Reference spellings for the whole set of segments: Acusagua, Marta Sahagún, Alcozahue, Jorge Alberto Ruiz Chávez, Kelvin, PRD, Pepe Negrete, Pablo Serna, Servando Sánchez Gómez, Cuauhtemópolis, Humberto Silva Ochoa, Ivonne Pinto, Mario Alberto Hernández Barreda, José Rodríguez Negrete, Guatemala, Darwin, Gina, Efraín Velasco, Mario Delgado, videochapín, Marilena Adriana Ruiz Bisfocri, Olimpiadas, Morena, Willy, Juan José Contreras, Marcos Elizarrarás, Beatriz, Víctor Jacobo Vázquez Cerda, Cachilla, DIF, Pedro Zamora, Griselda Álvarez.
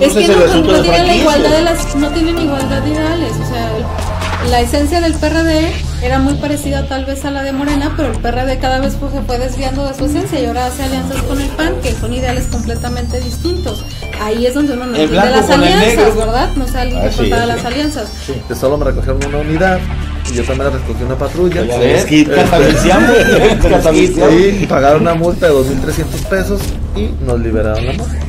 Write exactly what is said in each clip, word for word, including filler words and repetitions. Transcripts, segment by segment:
Es que no, no, no tienen la igualdad de las, no tienen igualdad de ideales, o sea, la esencia del P R D era muy parecida tal vez a la de Morena, pero el P R D cada vez pues, se fue desviando de su esencia y ahora hace alianzas con el P A N, que son ideales completamente distintos. Ahí es donde uno no entiende las alianzas, ¿verdad? No sale importada ah, sí, las sí. alianzas. Sí. Que solo me recogieron una unidad y yo también la recogí una patrulla. Sí, y pagaron una multa de dos mil trescientos pesos y nos liberaron la multa.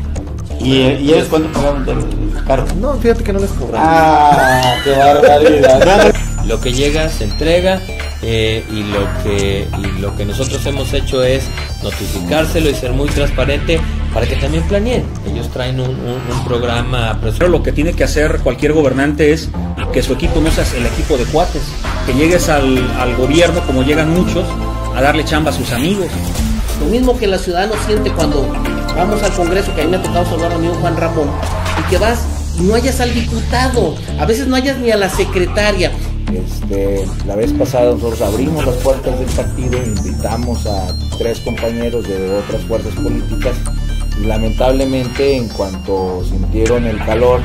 ¿Y, ¿Y ellos cuánto pagaron del carro? No, fíjate que no les cobraron. ¡Ah! ¡Qué barbaridad! Lo que llega se entrega, eh, y, lo que, y lo que nosotros hemos hecho es notificárselo y ser muy transparente para que también planeen. Ellos traen un, un, un programa. Pero lo que tiene que hacer cualquier gobernante es que su equipo no sea el equipo de cuates, que llegues al, al gobierno como llegan muchos, a darle chamba a sus amigos. Lo mismo que la ciudadano siente cuando vamos al Congreso, que a mí me ha tocado saludar a mí un Juan Ramón, y que vas y no hayas al diputado, a veces no hayas ni a la secretaria. Este, la vez pasada nosotros abrimos las puertas del partido, invitamos a tres compañeros de otras fuerzas políticas y lamentablemente en cuanto sintieron el calor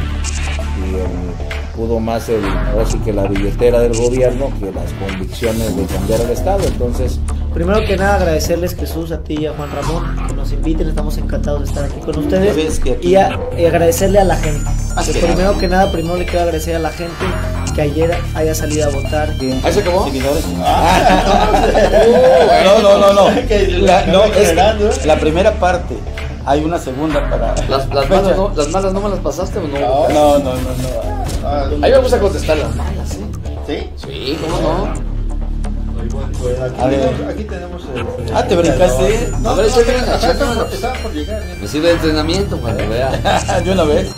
y el, pudo más el, ahora sí que la billetera del gobierno que las convicciones de cambiar el estado. Entonces, primero que nada agradecerles, Jesús, a ti y a Juan Ramón, que nos inviten, estamos encantados de estar aquí con ustedes y, a, y agradecerle a la gente. Así que primero que nada, primero le quiero agradecer a la gente que ayer haya salido a votar. ¿Ahí se acabó? No, no, no, no. La, no es, la primera parte. Hay una segunda para... ¿Las, las, malas, no, ¿Las malas no me las pasaste o no? No, no, no, no, no. Ahí vamos a contestar las malas, ¿eh? ¿Sí? Sí, ¿cómo no? Pues aquí, a ver. Aquí tenemos el... Ah, te brincaste. No, a ver, no, no, no, estaba por llegar. Me sirve de entrenamiento para que vea. De una vez.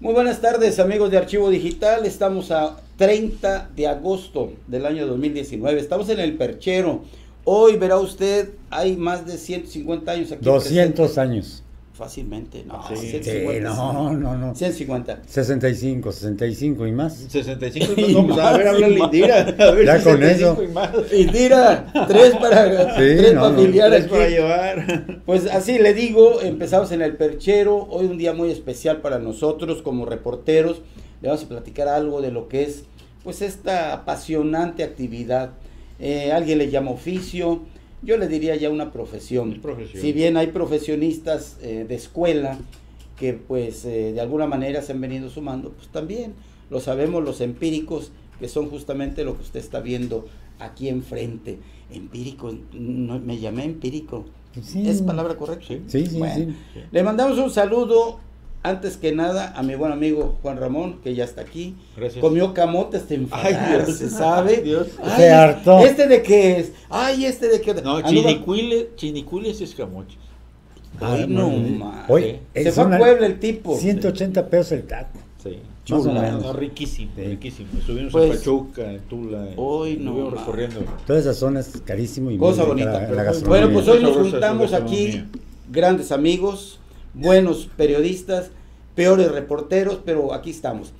Muy buenas tardes, amigos de Archivo Digital. Estamos a treinta de agosto del año dos mil diecinueve. Estamos en el Perchero. Hoy verá usted, hay más de ciento cincuenta años aquí. doscientos años. Fácilmente, no. Sí, ciento cincuenta, sí, no, no, no. ciento cincuenta. sesenta y cinco, sesenta y cinco y más. sesenta y cinco y más. No, pues, a ver, háblale Indira. A ver, ya sesenta y cinco con eso. Y más. Indira, tres para sí, tres no, familiares. No, no. Tres para llevar. Pues así le digo, empezamos en el Perchero. Hoy un día muy especial para nosotros como reporteros. Le vamos a platicar algo de lo que es, pues, esta apasionante actividad. Eh, alguien le llama oficio. Yo le diría ya una profesión. profesión. Si bien hay profesionistas eh, de escuela que pues eh, de alguna manera se han venido sumando, pues también lo sabemos los empíricos, que son justamente lo que usted está viendo aquí enfrente. Empírico, no, me llamé empírico. Sí. ¿Es palabra correcta? Sí, sí, sí, bueno, sí, sí. Le mandamos un saludo antes que nada a mi buen amigo Juan Ramón, que ya está aquí. Gracias. Comió camote hasta enfadarse, se sabe. Ay, Dios. Ay, se hartó. ¿Este de qué es? Ay, ¿este de qué? No, chinicuiles, chinicuiles es camote. Ay, no, no. Oye, se fue a Puebla el tipo. ciento ochenta pesos el taco. Sí. Chula, no, riquísimo, sí, riquísimo. Estuvimos pues, en Pachuca, en Tula, hoy no, estuvimos recorriendo. Todas esas zonas es carísimo y cosa bonita. La, la bueno, pues hoy nos juntamos aquí, grandes amigos, buenos periodistas, peores reporteros, pero aquí estamos.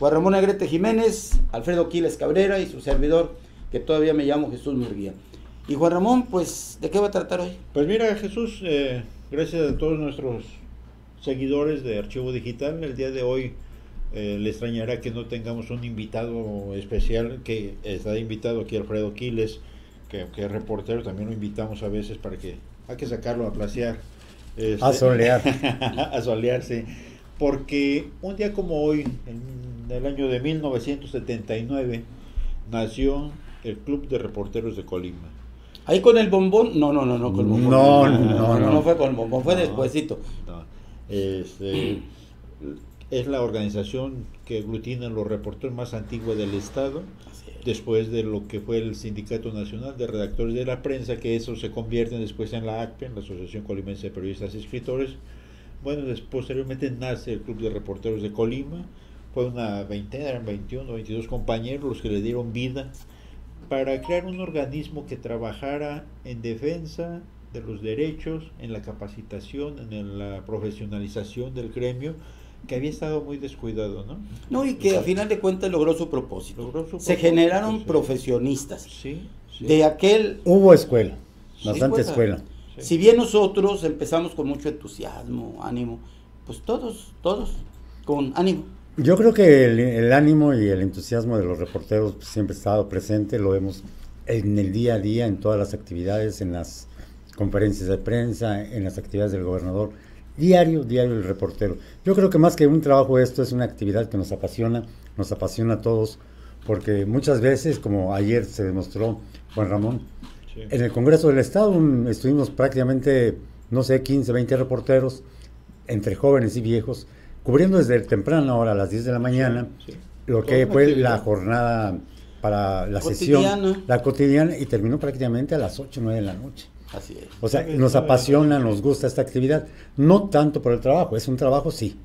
Juan Ramón Negrete Jiménez, Alfredo Quiles Cabrera y su servidor, que todavía me llamo Jesús Murguía. Y Juan Ramón, pues, ¿de qué va a tratar hoy? Pues mira, Jesús, eh, gracias a todos nuestros seguidores de Archivo Digital. El día de hoy eh, le extrañará que no tengamos un invitado especial, que está invitado aquí Alfredo Quiles, que, que es reportero, también lo invitamos a veces para que, hay que sacarlo a placear. Este, a solear a solearse, porque un día como hoy en el año de mil novecientos setenta y nueve nació el Club de Reporteros de Colima. Ahí con el bombón, no, no, no, no, con el bombón, no, no, no, no, no, no fue con el bombón, fue no, despuésito no. Este, es la organización que aglutina los reporteros más antigua del estado, después de lo que fue el Sindicato Nacional de Redactores de la Prensa, que eso se convierte después en la A C P E, en la Asociación Colimense de Periodistas y Escritores. Bueno, después, posteriormente nace el Club de Reporteros de Colima. Fue una veintena, eran veintiuno, veintidós compañeros los que le dieron vida para crear un organismo que trabajara en defensa de los derechos, en la capacitación, en la profesionalización del gremio, que había estado muy descuidado, ¿no? No, y que o sea, a final de cuentas logró su propósito. Logró su propósito. Se generaron sí, profesionistas. Sí, sí. De aquel... Hubo escuela, sí, bastante escuela. escuela. Sí. Si bien nosotros empezamos con mucho entusiasmo, ánimo, pues todos, todos, con ánimo. Yo creo que el, el ánimo y el entusiasmo de los reporteros pues, siempre ha estado presente, lo vemos en el día a día, en todas las actividades, en las conferencias de prensa, en las actividades del gobernador, diario, diario el reportero. Yo creo que más que un trabajo esto es una actividad que nos apasiona, nos apasiona a todos, porque muchas veces, como ayer se demostró, Juan Ramón, sí. En el Congreso del Estado un, estuvimos prácticamente, no sé, quince, veinte reporteros, entre jóvenes y viejos, cubriendo desde temprana hora, a las diez de la mañana, sí, sí. Lo que fue actividad. La jornada para la cotidiana. Sesión, la cotidiana, y terminó prácticamente a las ocho, nueve de la noche. Así es. O sea, nos apasiona, nos gusta esta actividad, no tanto por el trabajo, es un trabajo, sí,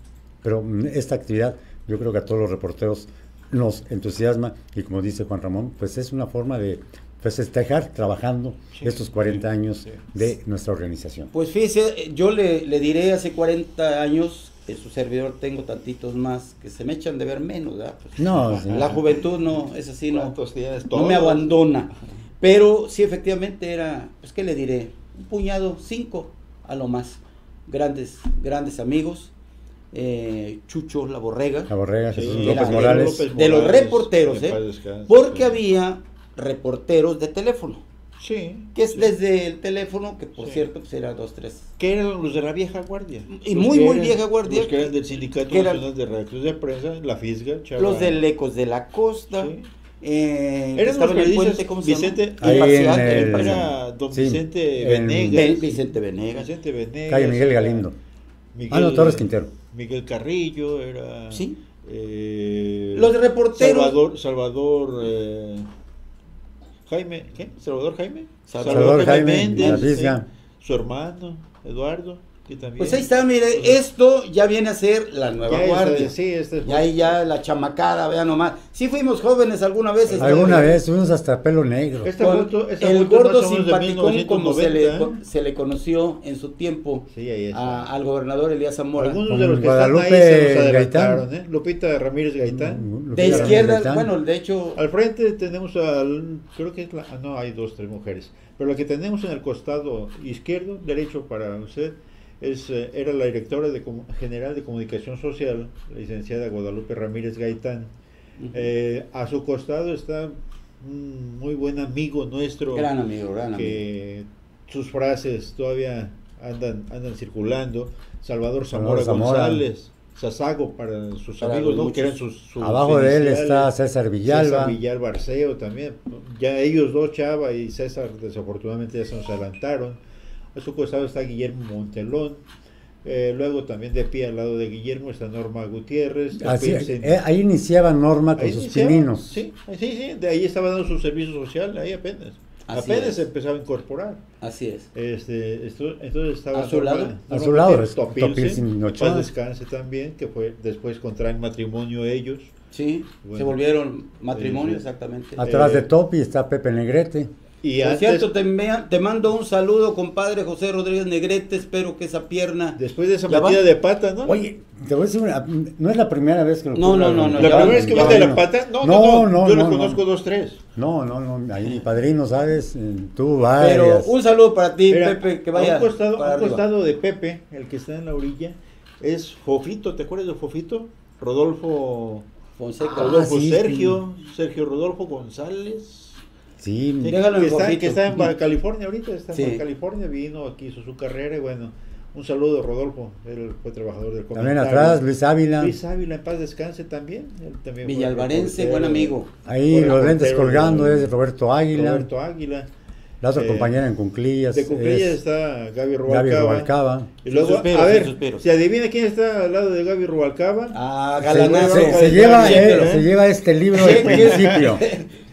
pero esta actividad yo creo que a todos los reporteros nos entusiasma, y como dice Juan Ramón, pues es una forma de festejar pues, trabajando sí, estos cuarenta sí, años sí. de nuestra organización. Pues fíjese, yo le, le diré hace cuarenta años, que su servidor tengo tantitos más, que se me echan de ver menos, ¿verdad? Pues, no, sí, la no. juventud no, es así, no, no me abandona. Pero sí, efectivamente era, pues qué le diré, un puñado, cinco a lo más, grandes, grandes amigos, eh, Chucho La Borrega, La Borrega, Jesús sí, López, Morales, López Morales, de los reporteros, eh, descanse, porque sí. había reporteros de teléfono, sí, que es sí. desde el teléfono, que por sí. cierto pues era dos, tres. Que eran los de la vieja guardia. Y los muy, muy eran, vieja guardia. Los que eran del Sindicato Nacional de Redactores de Prensa, la Fisga, Chaval. Los del Ecos de la Costa. Sí. Eh, ¿Eran los que dices, ¿cómo se Vicente? Ahí Imparcial, en el, era don sí, Vicente Venegas. El, Vicente Venegas. Vicente Venegas. Calle Miguel Galindo. Miguel, ah, no, Torres Quintero. Miguel Carrillo, era... Sí. Eh, los reporteros. Salvador, Salvador... Eh, Jaime, ¿qué? ¿Salvador Jaime? Salvador, Salvador Jaime, Jaime Méndez, eh, su hermano, Eduardo. También. Pues ahí está, mire, o sea, esto ya viene a ser la nueva ya guardia. Este, sí, este es y ahí ya la chamacada, vean nomás. Sí fuimos jóvenes alguna vez. Este alguna vez, fuimos hasta pelo negro. Este punto, este el gordo no simpaticón, como se le, ¿eh? se le conoció en su tiempo sí, ahí a, al gobernador Elías Zamora. Algunos de los que Guadalupe están ahí se Gaitán. ¿Eh? Lupita Ramírez Gaitán. Lupita de izquierda, Gaitán. Bueno, de hecho. Al frente tenemos al, creo que es la, no, hay dos, tres mujeres. Pero la que tenemos en el costado izquierdo, derecho para usted. Es, era la directora de, general de comunicación social, la licenciada Guadalupe Ramírez Gaitán. Uh-huh. eh, a su costado está un muy buen amigo nuestro, gran amigo, gran que amigo. Sus frases todavía andan, andan circulando. Salvador Zamora, Zamora González, Sasago para sus para amigos, ¿no? Que eran sus, sus abajo de él está César Villalba, César Villalba Arceo también. Ya ellos dos, Chava y César, desafortunadamente ya se nos adelantaron. A su costado está Guillermo Montelón, eh, luego también de pie al lado de Guillermo está Norma Gutiérrez. Así, eh, ahí iniciaba Norma con sus iniciaba, pininos. Sí, sí, sí, de ahí estaba dando su servicio social, ahí apenas. Así apenas es. Se empezaba a incorporar. Así es. Este, esto, entonces estaba a su Norma, lado. Norma a su lado, Topilsen, Topilsen descanse también, que fue después contraen matrimonio ellos. Sí, bueno, se volvieron matrimonio, eh, exactamente. Atrás eh, de Topi está Pepe Negrete. Y por antes, cierto, te, mea, te mando un saludo, compadre José Rodríguez Negrete, espero que esa pierna... Después de esa metida de pata, ¿no? Oye, te voy a decir, una, no es la primera vez que lo no, no, no, no. ¿La primera vez que mete la pata? No, no, no, no yo no, lo conozco no. dos, tres. No, no, no, ahí mi padrino, ¿sabes? Tú varias. Pero un saludo para ti, Mira, Pepe, que vaya a un costado, para un costado de Pepe, el que está en la orilla, es Fofito, ¿te acuerdas de Fofito? Rodolfo... Fonseca. Ah, Rodolfo sí, Sergio, sí. Sergio Rodolfo González... Sí, sí que, está, que está en Baja California ahorita, está en sí. Baja California, vino aquí, hizo su carrera y bueno, un saludo a Rodolfo, él fue trabajador del comentario. También atrás, Luis Ávila. Luis Ávila, en paz descanse también. Él también Villalvarense, buen amigo. Ahí los lentes colgando es Roberto Águila. Roberto Águila. La otra eh, compañera en cunclillas. De cunclillas es, está Gaby Rubalcaba. Gaby Rubalcaba. Y luego, suspiro, a ver, ¿se adivina quién está al lado de Gaby Rubalcaba? Ah, Galanazo. Se, se, se, lleva, eh, ¿eh? se lleva este libro del principio.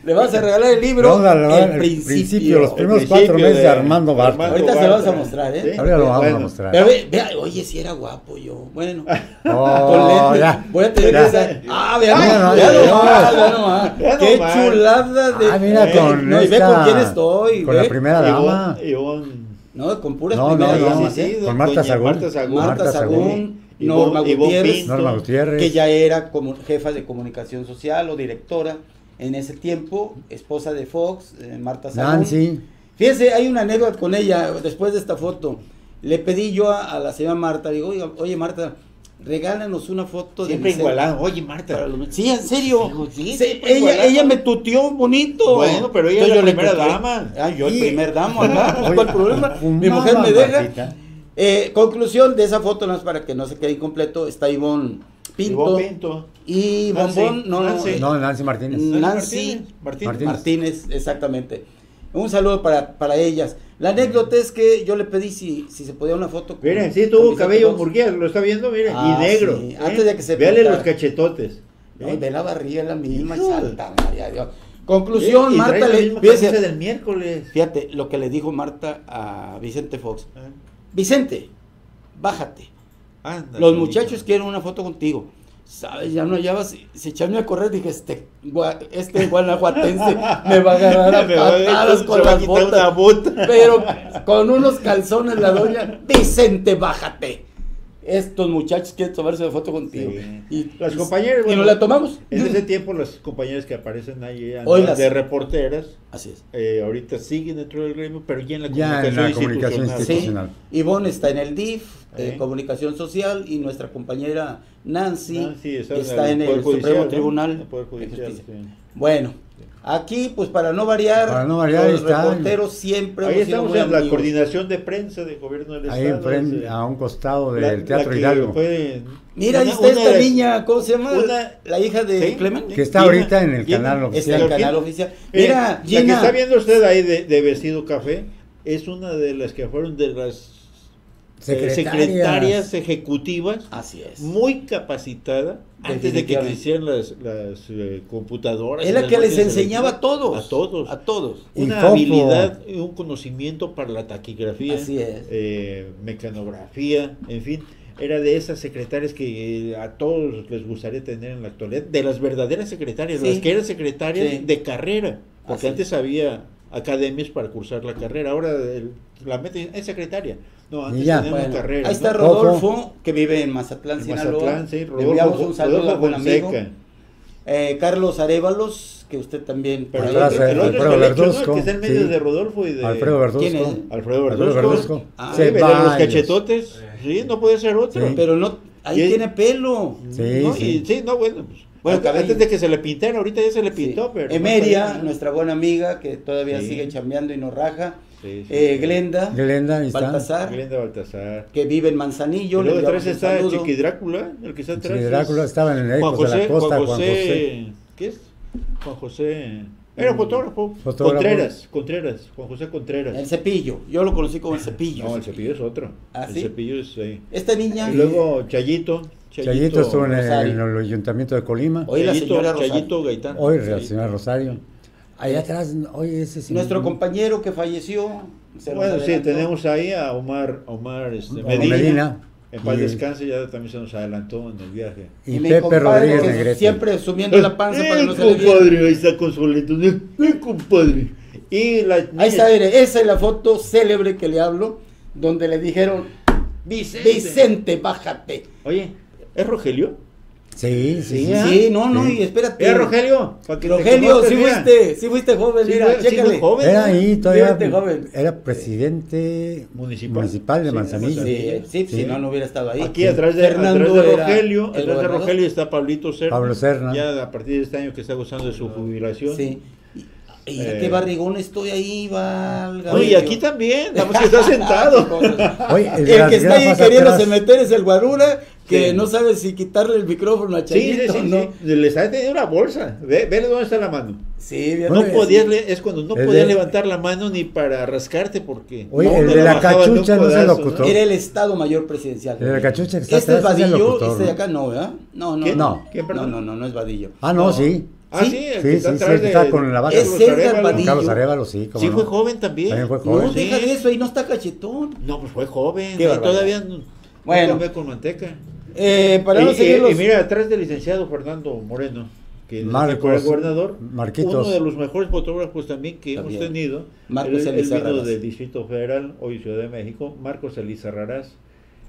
Le vas a regalar el libro. No, el, el principio, principio los primeros principio cuatro meses de, de Armando Bartra. Ahorita Bartra. Se lo vas a mostrar, ¿eh? ¿Sí? Ahorita lo vamos bueno. a mostrar. Pero ve, vea, oye, si era guapo yo. Bueno, oh, con ya, voy a tener ya. que ser. Ah, vea, no, no, ya nomás, ya nomás. Qué chulada de. Ah, mira, eh, con. No, esta, y ve con quién estoy. Con ¿ve? La primera dama. Ivonne, Ivonne. No, con puras no, primeras no, damas. No, ¿eh? Con Marta Sahagún. Marta Sahagún. Norma Gutiérrez. Que ya era como jefa de comunicación social o directora. En ese tiempo, esposa de Fox, eh, Marta Sahagún. Nancy. Fíjense, hay una anécdota con ella, después de esta foto, le pedí yo a, a la señora Marta, digo, oye, oye Marta, regálanos una foto. Siempre de igualado, oye Marta. Los... Sí, en serio. Digo, sí, Se, ella, ella me tuteó bonito. Bueno, pero ella es la primera dama. Ah, yo sí. El primer damo, ¿no? ¿Cuál problema? Mi mujer me deja. Eh, conclusión de esa foto, no es para que no se quede incompleto, está Ivonne Pinto, Pinto y Nancy, Bombón, no, Nancy. no, Nancy Martínez. Nancy Martínez. Martínez. Martínez, exactamente. Un saludo para, para ellas. La anécdota es que yo le pedí si, si se podía una foto. Miren, sí, tuvo cabello Murguía, lo está viendo, miren, ah, y negro. Sí. ¿Eh? Antes de que se Véale pintara. Los cachetotes. No, ¿eh? De la barriga la misma, Santa María, Dios. Conclusión, sí, Marta le fíjate, del miércoles. Fíjate lo que le dijo Marta a Vicente Fox. Ah. Vicente, bájate. Anda, los muchachos rico. Quieren una foto contigo. Sabes, ya no llevas, se echaron a correr, dije, este, gua, este guanajuatense me va a agarrar a patadas con las botas, bota. Pero con unos calzones la doña, Vicente, bájate. Estos muchachos quieren tomarse la foto contigo. Sí. Y, las compañeras, bueno, y nos la tomamos. En ese tiempo las compañeras que aparecen ahí eran Hoy las, de reporteras. Así es. Eh, ahorita siguen dentro del gremio, pero ya en la ya comunicación, en la comunicación institucional. institucional. Sí. Ivonne está en el D I F, eh, ¿Eh? Comunicación Social, y nuestra compañera Nancy, Nancy está, está en el, el Supremo Judicial, Tribunal. ¿no? El Poder Judicial, sí. Bueno, aquí pues para no variar, para no variar los está, reporteros siempre ahí estamos muy en amigos. La coordinación de prensa del gobierno del ahí estado ahí es, a un costado del la, Teatro la Hidalgo puede, mira una, ahí está esta de, niña ¿cómo se llama? Una, la hija de ¿sí? Clemente que está Gina, ahorita en el Gina, canal oficial, está en el canal oficial. Mira, eh, Gina, la que está viendo usted ahí de, de vestido café es una de las que fueron de las secretarias, secretarias ejecutivas, así es, muy capacitada antes de que existieran las, las eh, computadoras. Es la que les enseñaba a todos, a todos, a todos, una Info. habilidad, un conocimiento para la taquigrafía, así es, eh, mecanografía, en fin, era de esas secretarias que eh, a todos les gustaría tener en la actualidad, de las verdaderas secretarias, sí. las que eran secretarias sí. de carrera, porque así. Antes había academias para cursar la carrera, ahora el, la meten es secretaria. No, antes ya, bueno, carrera, ahí está Rodolfo, ¿no? que vive en Mazatlán, en Sinaloa. Mazatlán, sí, Rodolfo, le enviamos un saludo a buen amigo. Eh, Carlos Arévalos, que usted también. Pero el, el, el otro Alfredo Verduzco, ¿no? que está en medio sí. de Rodolfo y de. Alfredo Verduzco. ¿Quién es? Alfredo Verduzco. Ah, de los cachetotes. Sí, no puede ser otro. Sí. Pero no, ahí y tiene pelo. Sí, ¿no? Sí. Y, sí, no, bueno. Pues, bueno, antes, antes de que se le pintara, ahorita ya se le pintó. Sí. Pero Emeria, no nuestra buena amiga, que todavía sí. sigue chambeando y nos raja. Sí, sí, eh, Glenda, Glenda Baltasar, Glenda Baltasar, que vive en Manzanillo. Luego atrás está Chiqui Drácula, el que está atrás. Chiqui Drácula estaba en el Ecos José, de la Costa, Juan José, Juan José. ¿Qué es? Juan José. Era fotógrafo. fotógrafo. Contreras, Contreras, Juan José Contreras. El Cepillo, yo lo conocí como el Cepillo. No, el Cepillo es otro. ¿Ah, sí? El Cepillo es ahí. Esta niña. Y luego Chayito. Chayito, Chayito estuvo en el, en el ayuntamiento de Colima. Hoy la señora Chayito Gaitán. Hoy la señora Rosario. Allá atrás, oye, ese sí nuestro me... compañero que falleció. Se bueno, sí, tenemos ahí a Omar, Omar este, Medina. Medina. En paz descanse, ya también se nos adelantó en el viaje. Y, y Pepe compadre, Rodríguez Negrete. Siempre sumiendo la panza eh, para que no compadre, se le viera. Ahí está con su leto, eh, compadre. Y la, ahí está, mire, esa es la foto célebre que le hablo, donde le dijeron, Vicente, Vicente bájate. Oye, ¿es Rogelio? Sí, sí, sí, sí, no, no, sí. y espérate. ¿Era Rogelio? Rogelio, sí fuiste, sí fuiste joven, sí, mira, sí, chécale. Joven, era ahí todavía, sí, joven. Era presidente municipal, municipal de sí, Manzanillo. Sí, sí, sí, si no, no hubiera estado ahí. Aquí sí. atrás, de, Fernando atrás de Rogelio, atrás de Rogelio está Pablito Serna, Pablo Serna, ya a partir de este año que está gozando de su jubilación. Sí. Y eh. qué barrigón estoy ahí, valga. Oye, y aquí también, vamos que está sentado. Oye, el, el que está ahí queriéndose meter es el guarura, que sí. no sabe si quitarle el micrófono a Chayito. Sí, sí, sí, ¿no? sí. Les ha tenido una bolsa. Ve, ve dónde está la mano. Sí, bien. No oye, podías, sí. es cuando no podías levantar la mano ni para rascarte, porque. Oye, no, el de la cachucha no es el locutor. Era el Estado Mayor Presidencial. El de la cachucha que está Este es Vadillo, es este de acá no, ¿verdad? No, no, ¿Qué? no. ¿Qué, no, no, no, no es Vadillo. Ah, no, no. sí. Ah, sí, sí, el que sí, está, sí, el que está de, con la vaca. Es Carlos Arévalo, sí. Sí, fue no? joven también. También fue joven. No, sí. deja de eso, ahí no está cachetón. No, pues fue joven. Y todavía no, bueno. no con manteca. Eh, para y, no seguir los... y mira, atrás del licenciado Fernando Moreno, que fue el gobernador, Marquitos. uno de los mejores fotógrafos también que también. hemos tenido. Marcos el, el vino del Distrito Federal, hoy Ciudad de México, Marcos Elizarrarás,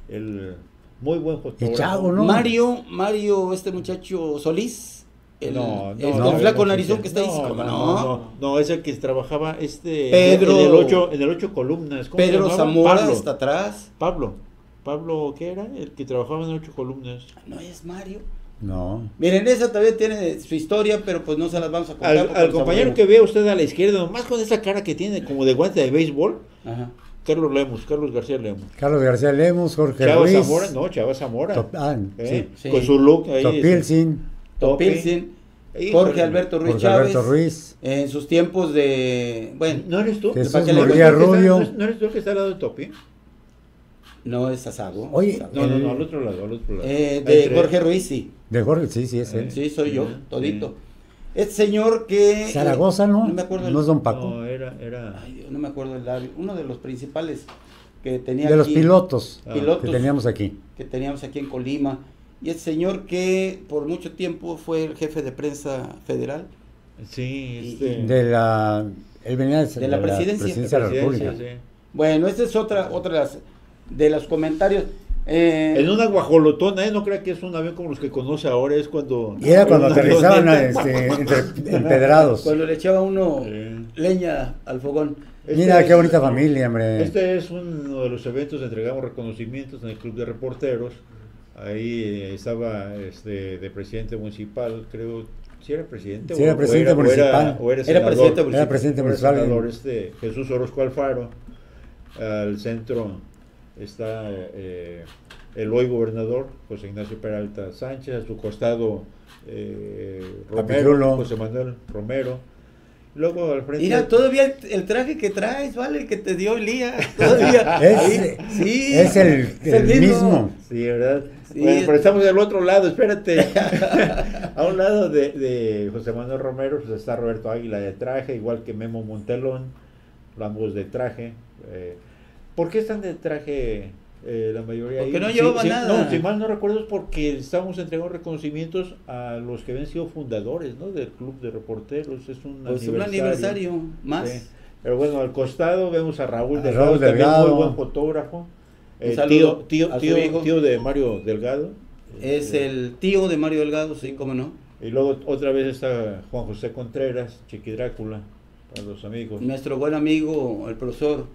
el muy buen fotógrafo. Chavo, ¿no? Mario, Mario, este muchacho Solís. El, no, no, el, no, el flaco no, narizón que está ahí. No, no, no, no, no, es el que trabajaba este Pedro, en el ocho, en el ocho columnas. ¿Cómo Pedro Zamora Pablo, está atrás. Pablo, Pablo, ¿qué era? El que trabajaba en el ocho columnas. No es Mario. No. Miren, esa también tiene su historia, pero pues no se las vamos a contar. Al, al compañero que vea usted a la izquierda, nomás con esa cara que tiene como de guante de béisbol. Ajá. Carlos Lemos, Carlos García Lemos. Carlos García Lemos, Jorge Chava Ruiz. Zamora, no, Chava Zamora. Top, ah, eh, sí, sí. Con su look ahí. Topilzin. Topilzin. Jorge, Jorge Alberto Ruiz Jorge Chávez. Alberto Ruiz. En sus tiempos de. Bueno, ¿no eres tú? Jesús Murguía Rubio. Está, ¿no eres tú el que está al lado de Topi? No, es Asago. Oye, no, el, no, no, al otro lado, al otro lado. Eh, de Entre. Jorge Ruiz, sí. De Jorge, sí, sí, es él. Sí, soy yo, todito. Mm. Este señor que. Zaragoza, ¿no? No me acuerdo. No el, es don Paco. No, era. era... Ay, yo no me acuerdo el labio. Uno de los principales que tenía. De aquí, los pilotos, ah, pilotos que teníamos aquí. Que teníamos aquí en Colima. Y el señor que por mucho tiempo fue el jefe de prensa federal. Sí, este. Y, de la. Él venía de, de la, la presidencia. presidencia de la República. Sí. Bueno, esta es otra, otra de los comentarios. Eh, en una guajolotona, ¿eh? No crea que es un avión como los que conoce ahora, es cuando... Y era cuando aterrizaban este, entre empedrados. Cuando le echaba uno eh. leña al fogón. Este Mira, es, qué bonita familia, hombre. Este es uno de los eventos, entregamos reconocimientos en el Club de Reporteros. Ahí estaba este de presidente municipal, creo, si ¿sí era presidente. Sí, era presidente o era, municipal. O era, o era, senador, era presidente municipal. Era presidente municipal. Senador, este, Jesús Orozco Alfaro, al centro... está eh, el hoy gobernador José Ignacio Peralta Sánchez, a su costado eh, Romero, José Manuel Romero, luego al frente. Mira, todavía el, el traje que traes, vale, que te dio Elías, todavía es, sí, es el, el, el mismo. mismo. Sí, ¿verdad? Sí. Bueno, pero estamos del otro lado, espérate. A un lado de, de José Manuel Romero pues está Roberto Águila de traje, igual que Memo Montelón, ambos de traje. Eh, ¿Por qué están de traje eh, la mayoría? Porque ahí? no llevaba sí, nada. Sí, no, si mal no recuerdo es porque estamos entregando reconocimientos a los que habían sido fundadores, ¿no? Del Club de Reporteros. Es un pues aniversario. Es un aniversario más. Sí. Pero bueno, al costado vemos a Raúl Delgado, Raúl Delgado. También muy buen fotógrafo. Eh, tío, tío, tío, tío, tío de Mario Delgado. Es eh, el tío de Mario Delgado, sí, cómo no. Y luego otra vez está Juan José Contreras, Chiqui Drácula, para los amigos. Nuestro buen amigo, el profesor...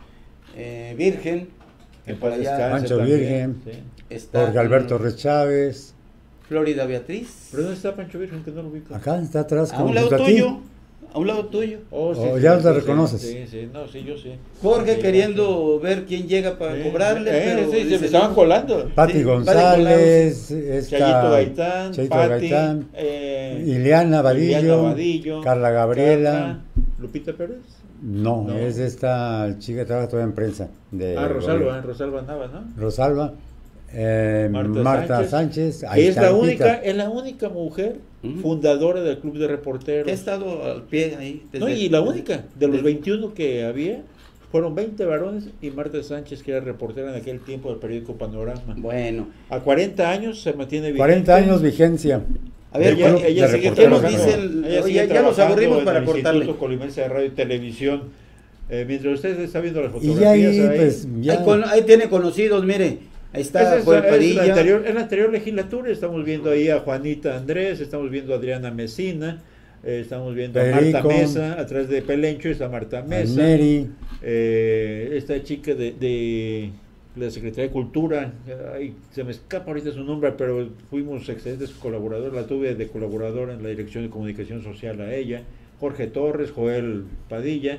Eh, Virgen, que por allá, Pancho también, Virgen, sí. Está Jorge Alberto Ruiz Chávez, Florida Beatriz. ¿Pero dónde está Pancho Virgen? Que no lo ubico. Acá está atrás. A un lado tuyo. A un lado tuyo. Oh, sí, oh, sí, ya sí, lo sí, reconoces. Sí, sí, no, sí, yo sí. Jorge sí, queriendo sí. ver quién llega para sí, cobrarle. Eh, pero sí, se, se, se me estaban colando. Pati sí, González, sí. Esta, Chayito Gaitán, Chayito Pati, Gaitán eh, Ileana Vadillo, Carla Gabriela, Carla, Lupita Pérez. No, no, es esta chica que trabaja todavía en prensa. De ah, Rosalba, Rosalba Nava, ¿no? Rosalba, eh, Marta, Marta Sánchez. Sánchez es, la única, es la única mujer uh-huh. fundadora del Club de Reporteros. Que ha estado al pie ahí. Desde, no, y la única, de los veintiuno que había, fueron veinte varones y Marta Sánchez, que era reportera en aquel tiempo del periódico Panorama. Bueno. A cuarenta años se mantiene vigente. cuarenta años vigencia. A ver, ya, ya, ya, sigue, ya nos dicen, ella ya, ya nos aburrimos para cortarle. Instituto Colimense de Radio y Televisión, eh, mientras usted está viendo las fotografías. Y ahí, ahí, pues, ya. ahí, con, ahí tiene conocidos, mire, ahí está es, Juan es, es la anterior, en la anterior legislatura estamos viendo ahí a Juanita Andrés, estamos viendo a Adriana Mesina, eh, estamos viendo Perico, a Marta Mesa, atrás de Pelencho está Marta Mesa, eh, esta chica de... de la Secretaría de Cultura, ay, se me escapa ahorita su nombre, pero fuimos excelentes colaboradores, la tuve de colaboradora en la Dirección de Comunicación Social a ella, Jorge Torres, Joel Padilla,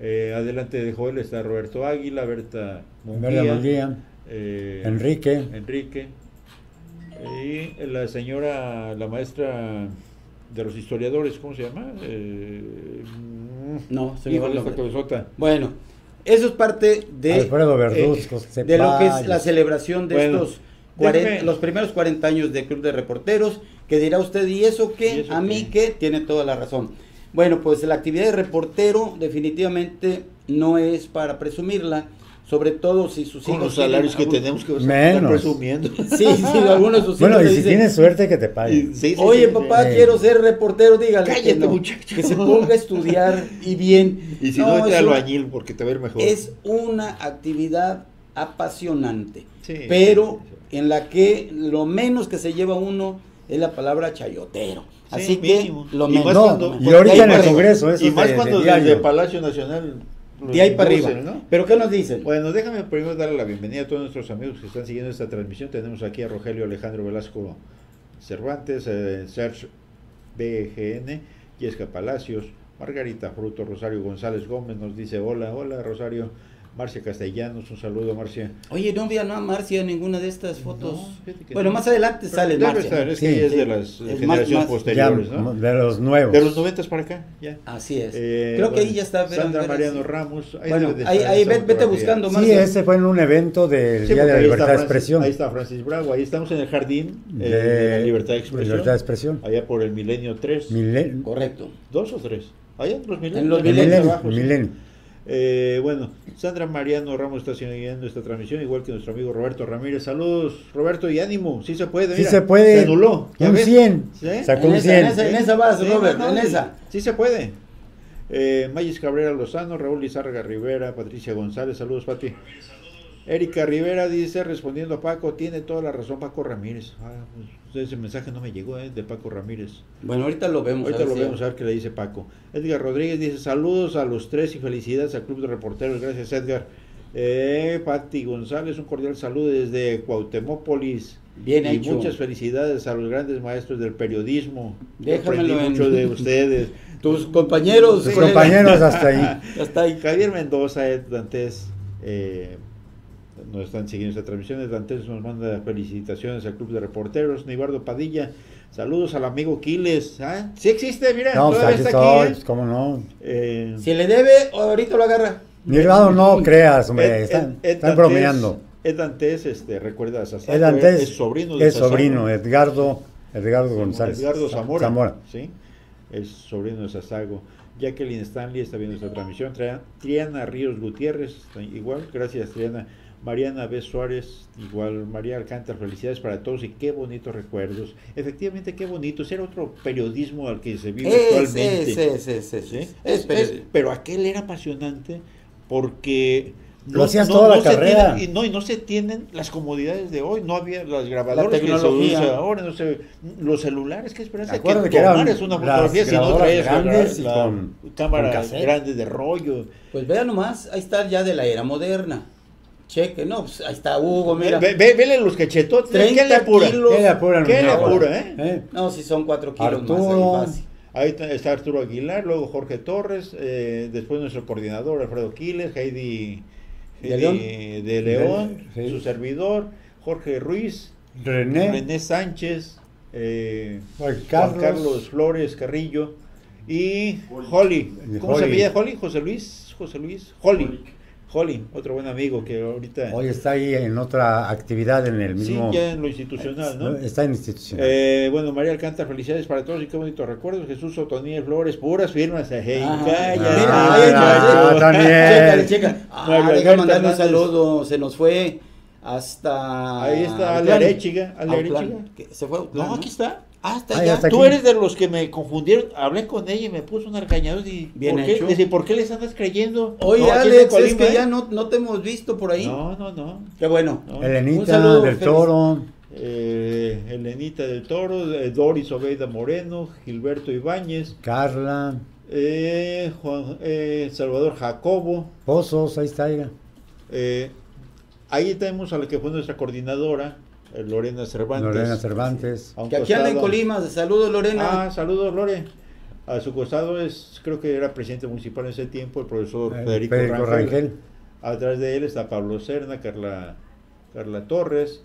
eh, adelante de Joel está Roberto Águila, Berta Munguía, eh, Enrique, Enrique, y la señora, la maestra de los historiadores, ¿cómo se llama? Eh, no, se me va la cabezota. Bueno, eso es parte de, Alfredo Verduzco, eh, de lo que es la celebración de bueno, estos cuarenta, los primeros cuarenta años de Club de Reporteros, que dirá usted, ¿y eso qué? ¿Y eso a qué? Mí que tiene toda la razón. Bueno, pues la actividad de reportero definitivamente no es para presumirla, sobre todo si sus hijos... Con los salarios tienen, que tenemos que estar presumiendo. Sí, sí, algunos de sus bueno, hijos y si dicen, tienes suerte que te paguen. Sí, sí, Oye, sí, papá, sí. quiero ser reportero, dígale. Cállate, que no, muchacho. Que se ponga a estudiar y bien. Y si no, no te albañil porque te va a ir mejor. Es una actividad apasionante, sí, pero sí, sí, sí. en la que lo menos que se lleva uno es la palabra chayotero. Sí, así mínimo. Que lo menos. Cuando, y ahorita en el Congreso, eso. Y más de, cuando desde el Palacio Nacional. De ahí para arriba. ¿No? ¿Pero qué nos dicen? Bueno, déjame primero darle la bienvenida a todos nuestros amigos que están siguiendo esta transmisión. Tenemos aquí a Rogelio Alejandro Velasco Cervantes, eh, Serge B G N, Yesca Palacios, Margarita Fruto, Rosario González Gómez nos dice hola, hola Rosario. Marcia Castellanos, un saludo Marcia. Oye, no vi a no, Marcia en ninguna de estas fotos. No, bueno, no. Más adelante sale Marcia. Estar, es sí, que sí, es de las es generaciones más, posteriores, ya, ¿no? De los nuevos. De los noventas para acá, ya. Así es. Eh, Creo bueno, que ahí ya está. Vera, Sandra Vera, Mariano sí. Ramos. Ahí bueno, ahí, ahí vete, vete buscando Marcia. Sí, ese fue en un evento del sí, Día de la Libertad Francis, de Expresión. Ahí está Francis Bravo, ahí estamos en el jardín de, eh, de la Libertad de Expresión. Libertad de Expresión. Allá por el milenio tres. Milen... Correcto. ¿Dos o tres? Allá los en los milenios. Milenio. Eh, bueno, Sandra Mariano Ramos está siguiendo esta transmisión, igual que nuestro amigo Roberto Ramírez. Saludos, Roberto, y ánimo. Sí se puede, mira. Sí se puede. Se anuló. Un cien. ¿Sí? Sacó un cien. En esa, en esa vas, sí, Robert, no, no, en esa. Sí se puede. Eh, Mayes Cabrera Lozano, Raúl Lizárraga Rivera, Patricia González. Saludos, Pati. Ramírez, saludos. Erika Rivera dice, respondiendo a Paco, tiene toda la razón Paco Ramírez. Ah, pues, ese mensaje no me llegó, eh, de Paco Ramírez. Bueno, ahorita lo vemos. Ahorita lo vemos, a ver qué le dice Paco. Edgar Rodríguez dice, saludos a los tres y felicidades al Club de Reporteros. Gracias, Edgar. Eh, Pati González, un cordial saludo desde Cuauhtemópolis. Bien hecho. Y muchas felicidades a los grandes maestros del periodismo. Déjamelo en... mucho de ustedes. Tus compañeros. Tus sí, compañeros hasta ahí. Hasta ahí. Javier Mendoza, Ed Dantes, eh... nos están siguiendo esta transmisión. Dantes nos manda felicitaciones al Club de Reporteros. Nibardo Padilla, saludos al amigo Quiles. ¿Ah? Sí existe, mira, no, todavía está aquí. Soy, ¿cómo no? Eh, si le debe, ahorita lo agarra. Nibardo, no creas, hombre, Ed, están, Ed, Ed están Dantes, bromeando. Ed Dantes, este, recuerda a Sassá, Ed Dantes es sobrino de Es Sassá, sobrino, Edgardo, Edgardo González. Edgardo Zamora, Zamora. ¿Sí? Es sobrino de Sasago. Jacqueline Stanley está viendo esta transmisión. Triana Ríos Gutiérrez, igual, gracias Triana. Mariana B. Suárez, igual, María Alcántara, felicidades para todos y qué bonitos recuerdos. Efectivamente, qué bonitos, era otro periodismo al que se vive es, actualmente. Es, es, es, es, ¿sí? es, es, pero, es, pero aquel era apasionante porque... Lo no, hacías no, toda no la carrera. Tienen, y, no, y no se tienen las comodidades de hoy, no había las grabadoras la tecnología. Que se usa ahora, no sé, los celulares, qué esperanza que tomar es una fotografía si no traes grandes la, la, con, cámaras con grandes de rollo. Pues vean nomás, ahí está ya de la era moderna. Cheque, no, pues ahí está Hugo, mira. Ve, ve, vele los cachetotes. ¿Qué le apura? ¿Qué le apura? ¿Qué le apura, eh? ¿Eh? No, si son cuatro kilos Arturo. Más. Ahí, ahí está Arturo Aguilar, luego Jorge Torres, eh, después nuestro coordinador Alfredo Quiles, Heidi, Heidi de León, de, sí. Su servidor, Jorge Ruiz, René, René Sánchez, eh, Juan, Carlos. Juan Carlos Flores Carrillo y Holly. ¿Cómo se apellida Holly? José Luis, José Luis, Holly. Holly, otro buen amigo que ahorita... Hoy está ahí en otra actividad en el mismo... Sí, ya en lo institucional, ¿no? Está en institucional. Eh, bueno, María Alcántara, felicidades para todos y qué bonitos recuerdos. Jesús Otoniel Flores, puras firmas. Hey, ah, calla, también. Checa, checa. Ah, déjame mandarle un saludo, se nos fue hasta... Ahí está, Alerechiga, Alerechiga. Se fue. No, aquí está. Hasta allá. Tú aquí. Eres de los que me confundieron. Hablé con ella y me puso un arcañador. Y bien ¿por hecho. Qué? Dice, ¿por qué les andas creyendo? Oye, no, Alex, Colima, es que ¿eh? Ya no, no te hemos visto por ahí. No, no, no. Qué bueno. No. Elenita un saludo, del feliz. Toro. Eh, Elenita del Toro, eh, Doris Obeida Moreno, Gilberto Ibáñez. Carla. Eh, Juan, eh, Salvador Jacobo. Pozos, ahí está ella. Eh, ahí tenemos a la que fue nuestra coordinadora. Lorena Cervantes. Lorena Cervantes. Que aquí anda en Colima, saludos Lorena. Ah, saludos Lore. A su costado es, creo que era presidente municipal en ese tiempo, el profesor eh, Federico, Federico Rangel. Rangel. Atrás de él está Pablo Serna, Carla, Carla Torres.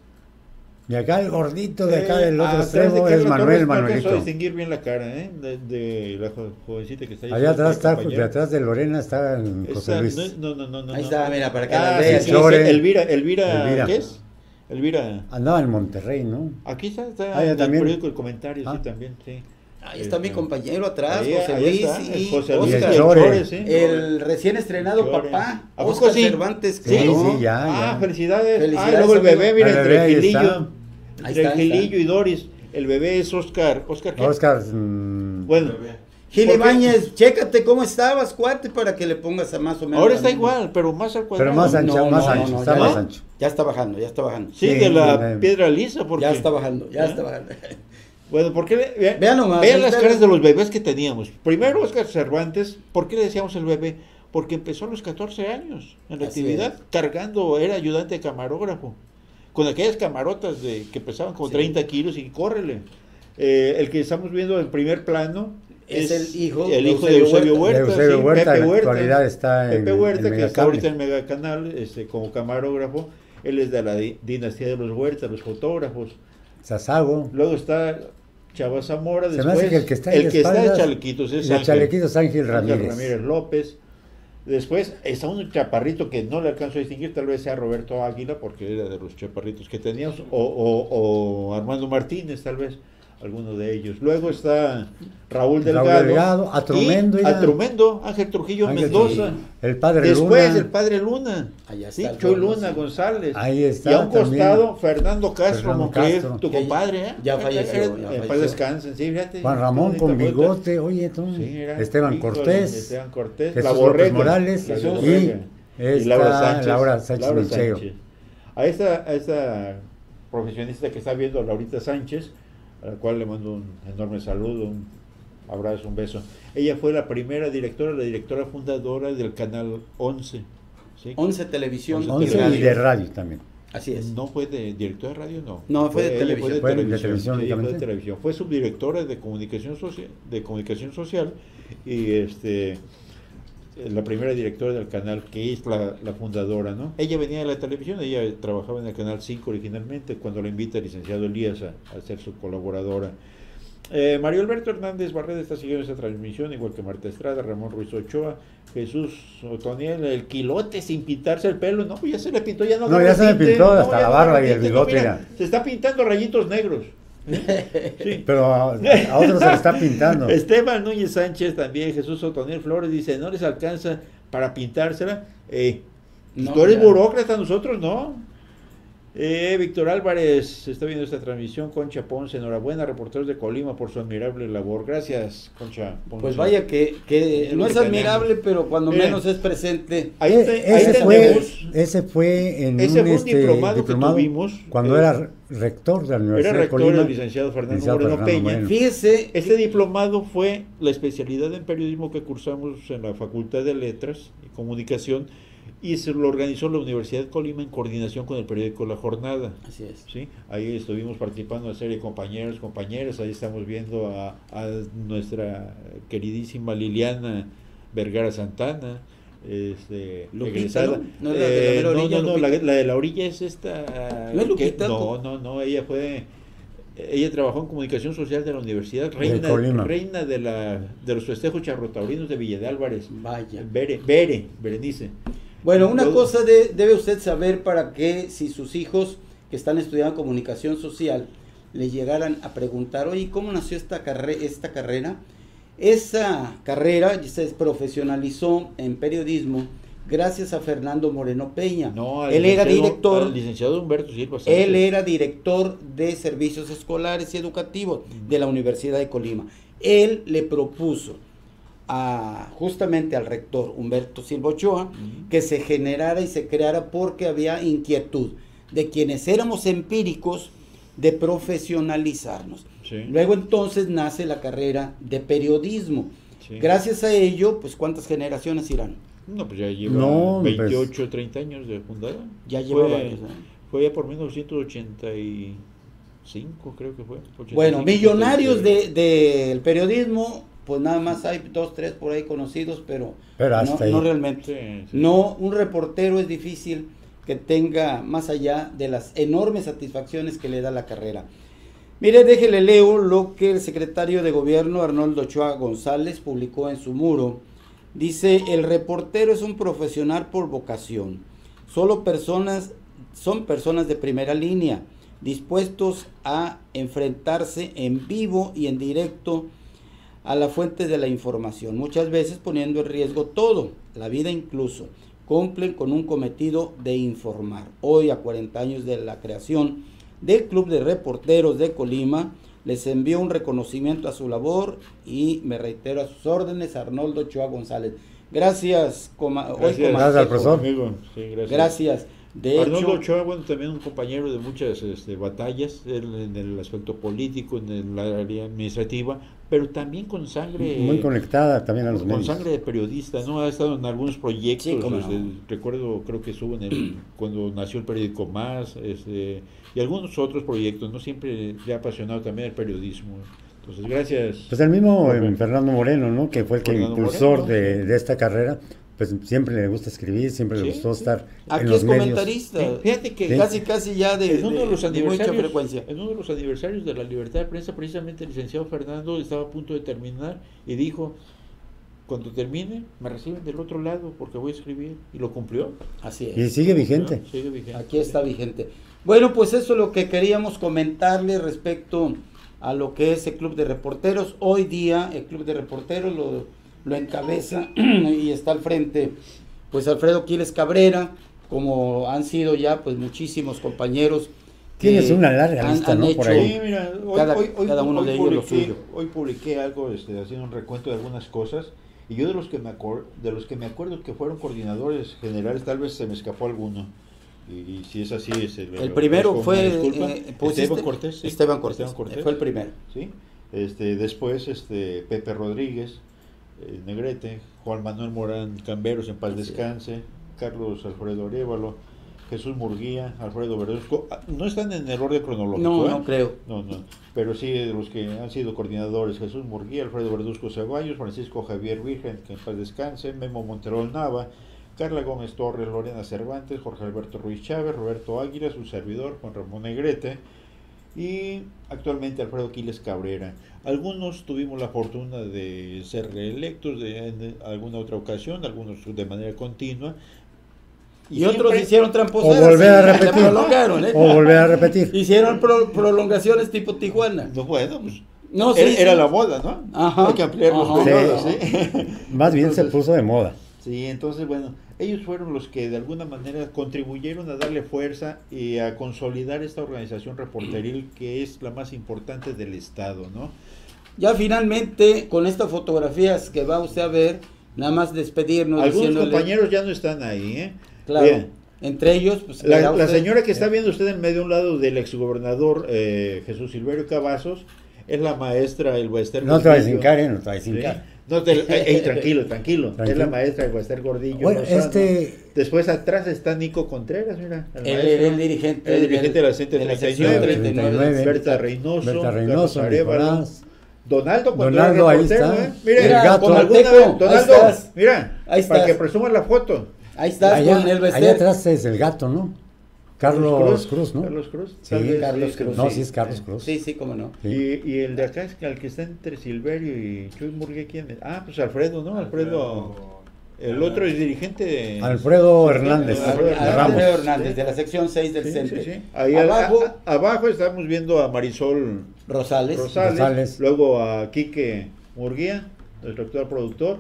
Y acá el gordito de acá del eh, otro extremo de es Manuel Torres, Manuelito. No distinguir bien la cara, ¿eh? De, de la jovencita que está ahí. Allá atrás está, de atrás de Lorena está José Luis. No, no, no, no. Ahí está, mira, para que ah, la veas. Sí, Elvira, Elvira, Elvira, ¿qué es? Elvira. Andaba en Monterrey, ¿no? Aquí está, está ah, en el también. Periódico El Comentario, ah. Sí, también, sí. Ahí está el, mi compañero atrás, ahí, José Luis está, y José Luis Oscar, y el, Chore, ¿sí? El recién estrenado Chore. Papá, Oscar sí? Cervantes. Sí, ¿no? Sí, ya, ya. Ah, felicidades. felicidades. Ah, luego el bebé, mira, el bebé, entre Gilillo, entre Gilillo y Doris. El bebé es Oscar. ¿Oscar qué? Oscar. Mmm, bueno. Gil Ibáñez, chécate cómo estabas, cuate, para que le pongas a más o menos. Ahora está igual, pero más al cuadrado. Pero más ancho, no, más no, ancho, no, no, está ya, más ancho. Ya está bajando, ya está bajando. Sí, sí de la eh, piedra lisa, porque... Ya está bajando, ya, ¿ya? Está bajando. Bueno, ¿por qué le, vean nomás, vean las caras de los bebés que teníamos? Primero Óscar Cervantes, ¿por qué le decíamos el bebé? Porque empezó a los catorce años en la Así actividad, es. cargando, era ayudante de camarógrafo, con aquellas camarotas de, que pesaban como sí. treinta kilos y córrele. Eh, el que estamos viendo en primer plano es, es el hijo, el hijo de Eusebio Huerta, Huerta, Eusebio sí, Huerta Pepe en Huerta, actualidad está en, Pepe Huerta, en que está ahorita en Megacanal este, como camarógrafo. Él es de la di dinastía de los Huerta, los fotógrafos. Sasago. Luego está Chava Zamora, después, se me hace que el que está, el que está de Chalequitos es Ángel, Chalequitos Ángel Ramírez. Ramírez López. Después está un chaparrito que no le alcanzo a distinguir, tal vez sea Roberto Águila, porque era de los chaparritos que teníamos, o, o, o Armando Martínez, tal vez, alguno de ellos. Luego está Raúl Delgado, Raúl Delgado Atromendo, y Atromendo, Ángel Trujillo Ángel Mendoza, Trujillo. El padre después Luna. el padre Luna, sí, Chuy Luna González, ahí está, y a un también. costado Fernando Castro, Fernando Castro. tu compadre, ¿eh? ya falleció, ya falleció. Paz descansen, sí, fíjate, Juan Ramón con bigote, vuelta. oye, tú, sí, Esteban, Víctor, Cortés, Esteban Cortés, Jesús la Borrega, Morales, la Borrega. Y, esta, y Laura Sánchez, Laura Sánchez, Laura Sánchez. A esta, a esta profesionista que está viendo, Laurita Sánchez, a la cual le mando un enorme saludo, un abrazo, un beso. Ella fue la primera directora, la directora fundadora del canal once. ¿Sí? once Televisión. once y radio. De radio también. Así es. No fue de directora de radio, no. No, fue, fue de televisión. Fue de, fue televisión, televisión, sí, fue de televisión. Fue subdirectora de comunicación, social, de comunicación social y este la primera directora del canal, que es la, la fundadora, ¿no? Ella venía de la televisión, ella trabajaba en el canal cinco originalmente, cuando la invita el licenciado Elías a, a ser su colaboradora. Eh, Mario Alberto Hernández Barreda está siguiendo esta transmisión, igual que Marta Estrada, Ramón Ruiz Ochoa, Jesús Otoniel, el quilote sin pintarse el pelo, no, ya se le pintó, ya no. No, ya se le pintó no, hasta la barba no, y el bigote. No, mira, se está pintando rayitos negros. Sí. Pero a, a otros se le está pintando. Esteban Núñez Sánchez también, Jesús Otoniel Flores dice, no les alcanza para pintársela. Eh, no, tú eres ya. burócrata, nosotros no. Eh, Víctor Álvarez está viendo esta transmisión. Concha Ponce, enhorabuena, Reporteros de Colima, por su admirable labor. Gracias, Concha Ponce. Pues vaya que, que no es admirable, pero cuando eh, menos es presente. Ahí, te, ese, ahí fue, ese fue en ese un, fue un este, diplomado, diplomado que tuvimos cuando eh, era rector de la Universidad de Colima. Era rector el licenciado Fernando, licenciado Moreno, Fernando Peña. Moreno. Fíjese, este diplomado fue la especialidad en periodismo que cursamos en la Facultad de Letras y Comunicación, y se lo organizó la Universidad de Colima en coordinación con el periódico La Jornada. Así es. ¿Sí? Ahí estuvimos participando en una serie de compañeros, compañeras, ahí estamos viendo a, a nuestra queridísima Liliana Vergara Santana, este, Lupita, ¿no? No, la de la, eh, orilla, no, no, no, la, la de la orilla es esta... ¿No es Lupita? Que, no, no, no, ella fue... Ella trabajó en comunicación social de la Universidad, reina de, reina de, la, de los festejos charrotaurinos de Villa de Álvarez. Vaya. Bere, Bere, Berenice. Bueno, una cosa de, debe usted saber para que si sus hijos que están estudiando comunicación social le llegaran a preguntar, oye, ¿cómo nació esta, carre esta carrera? Esa carrera se profesionalizó en periodismo gracias a Fernando Moreno Peña. No, él era director, al licenciado Humberto Silva Sánchez. Él era director de servicios escolares y educativos de la Universidad de Colima. Él le propuso A, justamente al rector Humberto Silva Ochoa, uh-huh, que se generara y se creara, porque había inquietud de quienes éramos empíricos de profesionalizarnos. Sí. Luego entonces nace la carrera de periodismo. Sí. Gracias a ello, pues ¿cuántas generaciones irán? No, pues ya lleva no, veintiocho, pues, treinta años de fundada. Ya lleva fue, varios años. Fue ya por mil novecientos ochenta y cinco, creo que fue. ochenta y cinco, bueno, millonarios del de, de periodismo, pues nada más hay dos, tres por ahí conocidos, pero, pero no, no realmente. Sí, sí. No, un reportero es difícil que tenga más allá de las enormes satisfacciones que le da la carrera. Mire, déjele leo lo que el secretario de gobierno Arnoldo Ochoa González publicó en su muro. Dice, el reportero es un profesional por vocación. Solo personas, son personas de primera línea, dispuestos a enfrentarse en vivo y en directo a la fuente de la información, muchas veces poniendo en riesgo todo, la vida incluso, cumplen con un cometido de informar. Hoy, a cuarenta años de la creación del Club de Reporteros de Colima, les envío un reconocimiento a su labor y me reitero a sus órdenes, Arnoldo Ochoa González. Gracias, coma, gracias, hoy, coma, gracias al profesor. Amigo. Sí, gracias. Gracias. De Arnoldo hecho, Ochoa, bueno, también un compañero de muchas este, batallas en, en el aspecto político, en el área administrativa, pero también con sangre... Muy conectada también a los medios. Con sangre de periodista, ¿no? Ha estado en algunos proyectos, sí, como este, no. recuerdo, creo que estuvo en el, cuando nació el periódico Más, este, y algunos otros proyectos, ¿no? Siempre le ha apasionado también el periodismo. Entonces, gracias. Pues el mismo eh, Fernando Moreno, ¿no? Que fue el que Fernando impulsor Moreno, de, de esta carrera. Pues siempre le gusta escribir, siempre sí, le gustó estar aquí en los medios. Aquí es comentarista, sí, fíjate que sí. casi casi ya de, en uno de, los de, aniversarios, de mucha frecuencia. En uno de los aniversarios de la libertad de prensa, precisamente el licenciado Fernando estaba a punto de terminar y dijo, cuando termine, me reciben del otro lado porque voy a escribir. Y lo cumplió. Así es. Y sigue vigente. Sigue vigente. Aquí está vigente. Bueno, pues eso es lo que queríamos comentarle respecto a lo que es el Club de Reporteros. Hoy día el Club de Reporteros lo... lo encabeza y está al frente pues Alfredo Quiles Cabrera, como han sido ya pues muchísimos compañeros. Tienes una larga lista, ¿no? Por ahí. Sí, mira, hoy, cada, hoy, hoy, cada uno hoy de ellos publiqué, lo suyo. Hoy publiqué algo, este, haciendo un recuento de algunas cosas, y yo de los que me acuerdo, de los que me acuerdo que fueron coordinadores generales, tal vez se me escapó alguno. Y, y si es así, es el, el primero busco, fue eh, pusiste, Esteban Cortés, sí, Esteban Cortés, Esteban Cortés, fue el primero. Sí, este, después este Pepe Rodríguez Negrete, Juan Manuel Morán Camberos, en paz descanse, Carlos Alfredo Arevalo, Jesús Murguía, Alfredo Verduzco. No están en el orden cronológico. No, ¿eh? no creo. No, no. Pero sí, de los que han sido coordinadores, Jesús Murguía, Alfredo Verduzco Ceballos, Francisco Javier Virgen, que en paz descanse, Memo Monterol Nava, Carla Gómez Torres, Lorena Cervantes, Jorge Alberto Ruiz Chávez, Roberto Águila, su servidor, Juan Ramón Negrete, y actualmente Alfredo Quiles Cabrera. Algunos tuvimos la fortuna de ser reelectos de, en alguna otra ocasión, algunos de manera continua. Y, y otros hicieron tramposeras. O volver a repetir. ¿eh? O volver a repetir. Hicieron pro, prolongaciones tipo Tijuana. No, bueno, pues, no, sí, era, sí. era la moda, ¿no? Ajá, Hay que ampliar ajá, los periodos, sí. ¿sí? Más bien entonces, se puso de moda. Sí, entonces, bueno, ellos fueron los que de alguna manera contribuyeron a darle fuerza y a consolidar esta organización reporteril que es la más importante del Estado, ¿no? Ya finalmente, con estas fotografías que va usted a ver, nada más despedirnos. Algunos compañeros ya no están ahí, ¿eh? Claro. Bien. Entre ellos, pues, la, la señora que está viendo usted en medio a un lado del exgobernador eh, Jesús Silverio Cavazos es la maestra del Western. No te va a desencar, ¿eh? No te va a desencar. ¿Sí? No, te, eh, tranquilo, tranquilo, tranquilo. Es la maestra de Guester Gordillo. Bueno, Rosano. Este... Después atrás está Nico Contreras, mira. El, el, el, el dirigente. El dirigente de la ciento treinta y nueve, Berta Reynoso, Berta Reynoso, Arevalo, Donaldo Contreras. Donaldo, ahí está. ¿eh? Mira, mira gato, con alguna, teco, Donaldo, ahí estás, mira, ahí estás, para que presuman la foto. Ahí está, allá, el allá atrás es el gato, ¿no? Carlos Cruz, Cruz, ¿no? Carlos Cruz. Sí, vez, Carlos Cruz. No, sí es Carlos Cruz. Sí, sí, cómo no. Sí. Y, y el de acá es que el que está entre Silverio y Chuy Murguía, ¿quién es? Ah, pues Alfredo, ¿no? Alfredo. Alfredo el otro es dirigente de... Alfredo Hernández. Alfredo Hernández, Ramos. Hernández de la sección seis del sí, C E N T E. Sí, sí. Ahí abajo, a, a, abajo estamos viendo a Marisol Rosales. Rosales. Rosales. Luego a Quique Murguía, nuestro actual productor.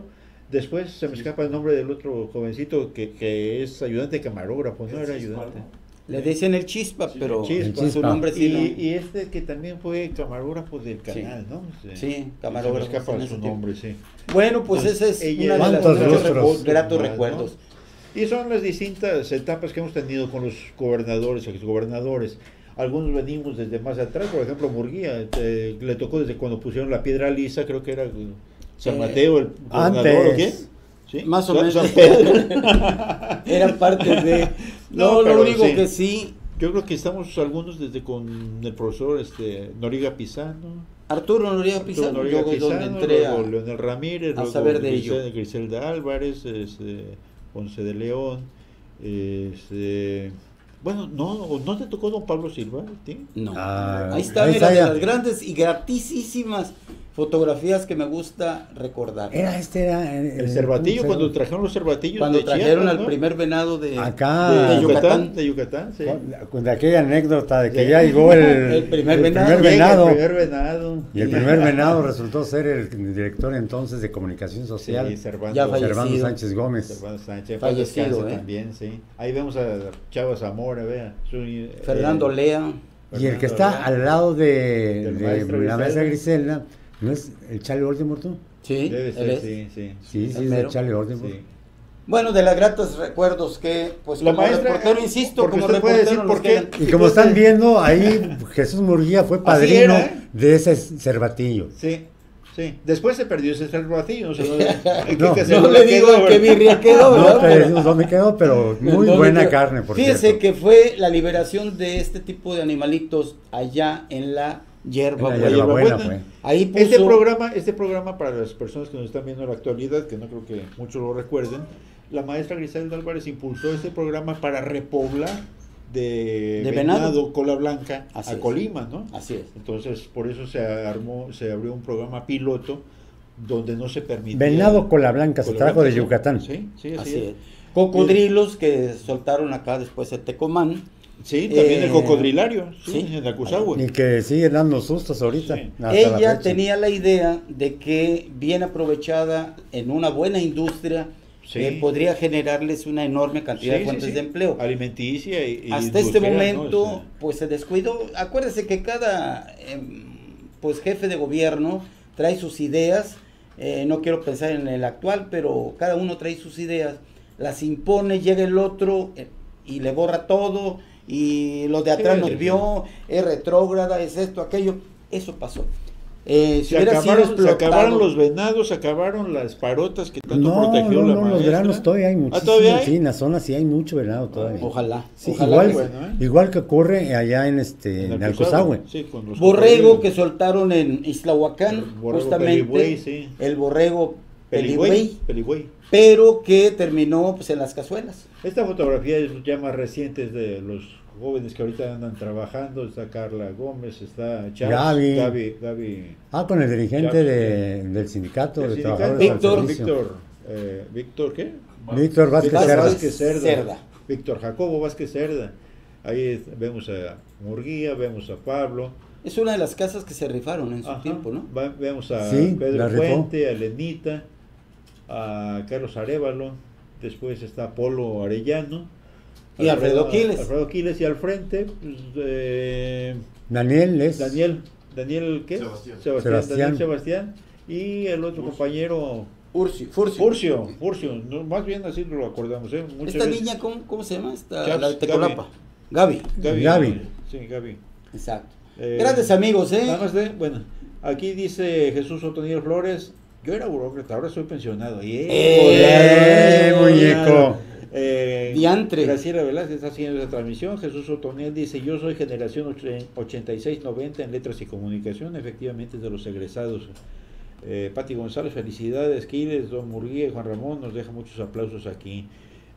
Después se me escapa el nombre del otro jovencito que, que es ayudante de camarógrafo, ¿no? Era ayudante. Le dicen el Chispa, sí, pero el Chispa. Su nombre sí. Y, no. y este que también fue camarógrafo del canal, sí. ¿no? Sí, sí camarógrafo. Se me escapa su nombre, sí. Bueno, pues, pues ese es ella, una de los gratos recuerdos. ¿No? Y son las distintas etapas que hemos tenido con los gobernadores, exgobernadores. Algunos venimos desde más atrás, por ejemplo, Murguía, eh, le tocó desde cuando pusieron la piedra lisa, creo que era San Mateo, el gobernador, ¿o qué? ¿Sí? Más o menos eran partes de no, no lo único sí. que sí yo creo que estamos algunos desde con el profesor este Noriega Pizano, Arturo Noriega Arturo Pizano, Noriega luego Pizano, donde entré luego a, Leonel Ramírez, a saber de Griselda, ello Griselda Álvarez, este, Ponce de León, este, bueno, no no te tocó don Pablo Silva, ¿sí? No, ah, ahí está, ahí está de las grandes y gratísimas fotografías que me gusta recordar. Era este, era el, el cervatillo, cuando trajeron los cervatillos. Cuando de trajeron Chiapas, al ¿no? primer venado de, Acá, de, de Yucatán. De Yucatán, sí. Con de aquella anécdota de que sí. ya llegó el, el, primer, el, venado. Primer, venado, el primer venado. Y el primer venado resultó ser el director entonces de Comunicación Social. Sí, Servando, ya Servando Sánchez Gómez. Servando Sánchez, fallecido eh. también, sí. Ahí vemos a Chava Zamora, vea. Su, Fernando eh, Lea. Fernando y el que está Lea. Al lado de, de la mesa Griselda. ¿No es el Charlie Oldenburg? Sí, debe ser, sí, sí. Sí, sí, sí, es el Charlie Oldenburg. Sí. Bueno, de las gratas recuerdos que, pues, la como maestra, reportero, insisto, como reportero. Por qué, y como están viendo, ahí Jesús Murguía fue padrino era, ¿eh? de ese cervatillo. Sí, sí. Después se perdió ese cervatillo. O sea, no, que no le digo quedó, que birria quedó, ¿verdad? No te decimos dónde quedó, pero muy buena quedó? carne, por Fíjense cierto. que fue la liberación de este tipo de animalitos allá en la hierba, en la hierba buena. buena pues. Ahí puso... este, programa, este programa, para las personas que nos están viendo en la actualidad, que no creo que muchos lo recuerden, la maestra Griselda Álvarez impulsó este programa para repoblar de, de venado. venado cola blanca Así a es. Colima, ¿no? Así es. Entonces, por eso se armó, se abrió un programa piloto donde no se permitía. Venado cola blanca, cola se trajo blanca, de Yucatán. Sí, sí, así, así es. es. Cocodrilos que soltaron acá después de Tecomán. Sí, también eh, el cocodrilario, sí, sí, en Acusagua. Y que sigue dando sustos ahorita. Sí. Ella la tenía la idea de que, bien aprovechada en una buena industria, Sí. Eh, podría generarles una enorme cantidad sí, de fuentes sí, sí. de empleo. Alimenticia y, y hasta este momento, ¿no? o sea, pues se descuidó. Acuérdese que cada eh, pues jefe de gobierno trae sus ideas, eh, no quiero pensar en el actual, pero cada uno trae sus ideas, las impone, llega el otro eh, y le borra todo, y los de atrás sí, nos vio, es retrógrada, es esto, aquello, eso pasó. Eh, si se, acabaron, se acabaron los venados, se acabaron las parotas que tanto no, protegió no, la no, maestra. Los veranos todavía hay muchísimos, ¿Ah, hay? sí, en la zona sí hay mucho venado todavía. Ojalá, sí, ojalá igual, que, bueno, ¿eh? igual que ocurre allá en este en, en Alcozahue. Sí, borrego que soltaron en Islahuacán, el justamente Peligüey, sí. el borrego Peligüey, Peligüey, pero que terminó pues en las cazuelas. Esta fotografía es ya más reciente de los jóvenes que ahorita andan trabajando, está Carla Gómez, está Chávez, Gaby, Gaby, ah, con el dirigente Chávez, de, del sindicato, el de sindicato trabajadores Víctor, Víctor, eh, Víctor, ¿qué? Víctor Vázquez, Vázquez, Vázquez Cerda, Cerda, Víctor Jacobo Vázquez Cerda, ahí vemos a Murguía, vemos a Pablo. Es una de las casas que se rifaron en su Ajá. tiempo, ¿no? Va, vemos a sí, Pedro Puente, a Lenita, a Carlos Arévalo, después está Polo Arellano, y Alfredo, Alfredo Quiles. Alfredo Quiles y al frente, pues, eh, Daniel es. Daniel, Daniel, ¿qué? Sebastián. Sebastián, Sebastián. Daniel Sebastián. Y el otro Urcio. compañero. Urcio. Furcio. Furcio, Furcio. No, más bien así lo acordamos. ¿eh? Esta veces. niña, ¿cómo, ¿cómo se llama? Esta, Chaps, la de Tecolapa. Gaby. Gaby. Gaby. Gaby. Sí, Gaby. Exacto. Eh, Grandes amigos, ¿eh? Nada más de, bueno, aquí dice Jesús Otoniel Flores. Yo era burócrata, ahora soy pensionado. ¡Eh, eh, eh muñeco! Eh, Diantre. Graciela Velázquez está haciendo esa transmisión. Jesús Otoniel dice: yo soy generación ochenta y seis noventa en letras y comunicación, efectivamente de los egresados. eh, Pati González, felicidades. Quiles, Don Murguía, Juan Ramón nos deja muchos aplausos aquí,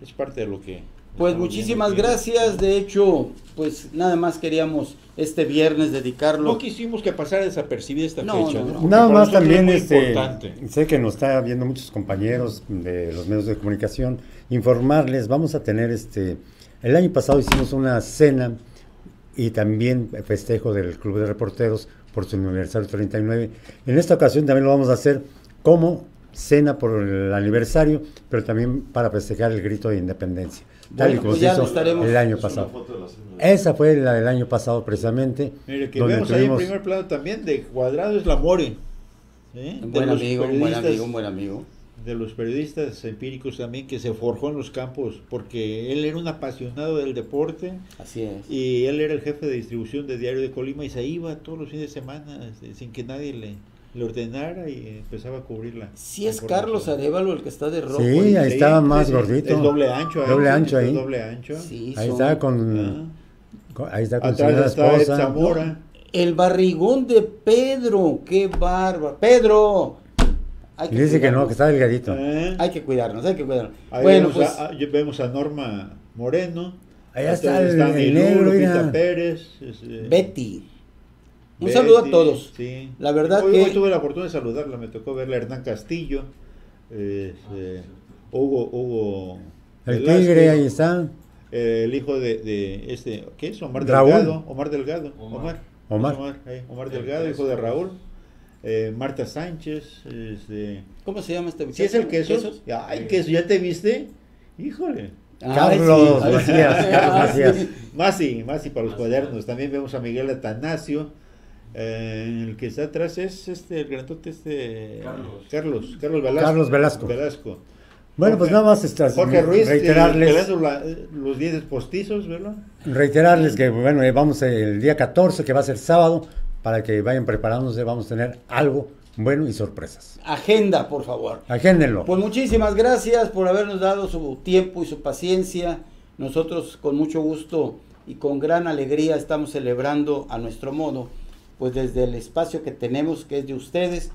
es parte de lo que pues muchísimas gracias. De hecho, pues nada más queríamos este viernes dedicarlo. No quisimos que pasara desapercibida esta no, fecha. No, no. Nada más también es este, sé que nos está viendo muchos compañeros de los medios de comunicación, informarles, vamos a tener este, el año pasado hicimos una cena y también festejo del Club de Reporteros por su aniversario treinta y nueve. En esta ocasión también lo vamos a hacer como cena por el aniversario, pero también para festejar el grito de independencia. Tal bueno, y como pues se hizo estaremos, el año pasado. Esa fue la del año pasado precisamente. Mire, que vemos ahí en primer plano también de Cuadrado es la More. ¿eh? Un buen amigo, un buen amigo, un buen amigo. De los periodistas empíricos también que se forjó en los campos, porque él era un apasionado del deporte. Así es. Y él era el jefe de distribución de Diario de Colima y se iba todos los fines de semana sin que nadie le... le ordenara y empezaba a cubrirla. Sí, es Carlos Arévalo el que está de rojo. Sí, ahí sí, estaba más es, gordito. El doble ancho. Ahí, doble ancho ahí. Doble ancho. Sí, ahí, son... está con, con, ahí está con... Atrás está Ed Zamora. El barrigón de Pedro, qué bárbaro. ¡Pedro! Hay que Dice cuidarnos. que no, que está delgadito. ¿Eh? Hay que cuidarnos, hay que cuidarnos. Ahí bueno, vemos, pues... a, vemos a Norma Moreno. Allá está el, está el negro. Lupita Pérez. Ese... Betty. Un Betty, saludo a todos. Sí. La verdad hoy, que... hoy tuve la fortuna de saludarla, me tocó verla. Hernán Castillo, eh, eh, Hugo, Hugo... El Velázquez, Tigre, ahí está. Eh, el hijo de, de este, ¿qué es? Omar Raúl. Delgado. Omar Delgado. Omar. Omar. Omar, Omar, eh, Omar Delgado, hijo de Raúl. Eh, Marta Sánchez. Este... ¿Cómo se llama este muchacho? ¿Sí es el queso? ¿Quesos? Ay, queso, ¿ya te viste? Híjole. Carlos Macías. Sí. Macías. Sí. Masi, Masi para los Masi. cuadernos. También vemos a Miguel Atanasio. Eh, el que está atrás es este el grandote este Carlos Carlos Carlos Velasco, Carlos Velasco. Velasco. Bueno, Jorge, pues nada más estás, Jorge Ruiz, reiterarles eh, la, los dientes postizos, ¿verdad? Reiterarles que, bueno, eh, vamos el día catorce, que va a ser sábado, para que vayan preparándose, vamos a tener algo bueno y sorpresas. Agenda, por favor. Agéndenlo. Pues muchísimas gracias por habernos dado su tiempo y su paciencia. Nosotros con mucho gusto y con gran alegría estamos celebrando a nuestro modo, pues desde el espacio que tenemos, que es de ustedes,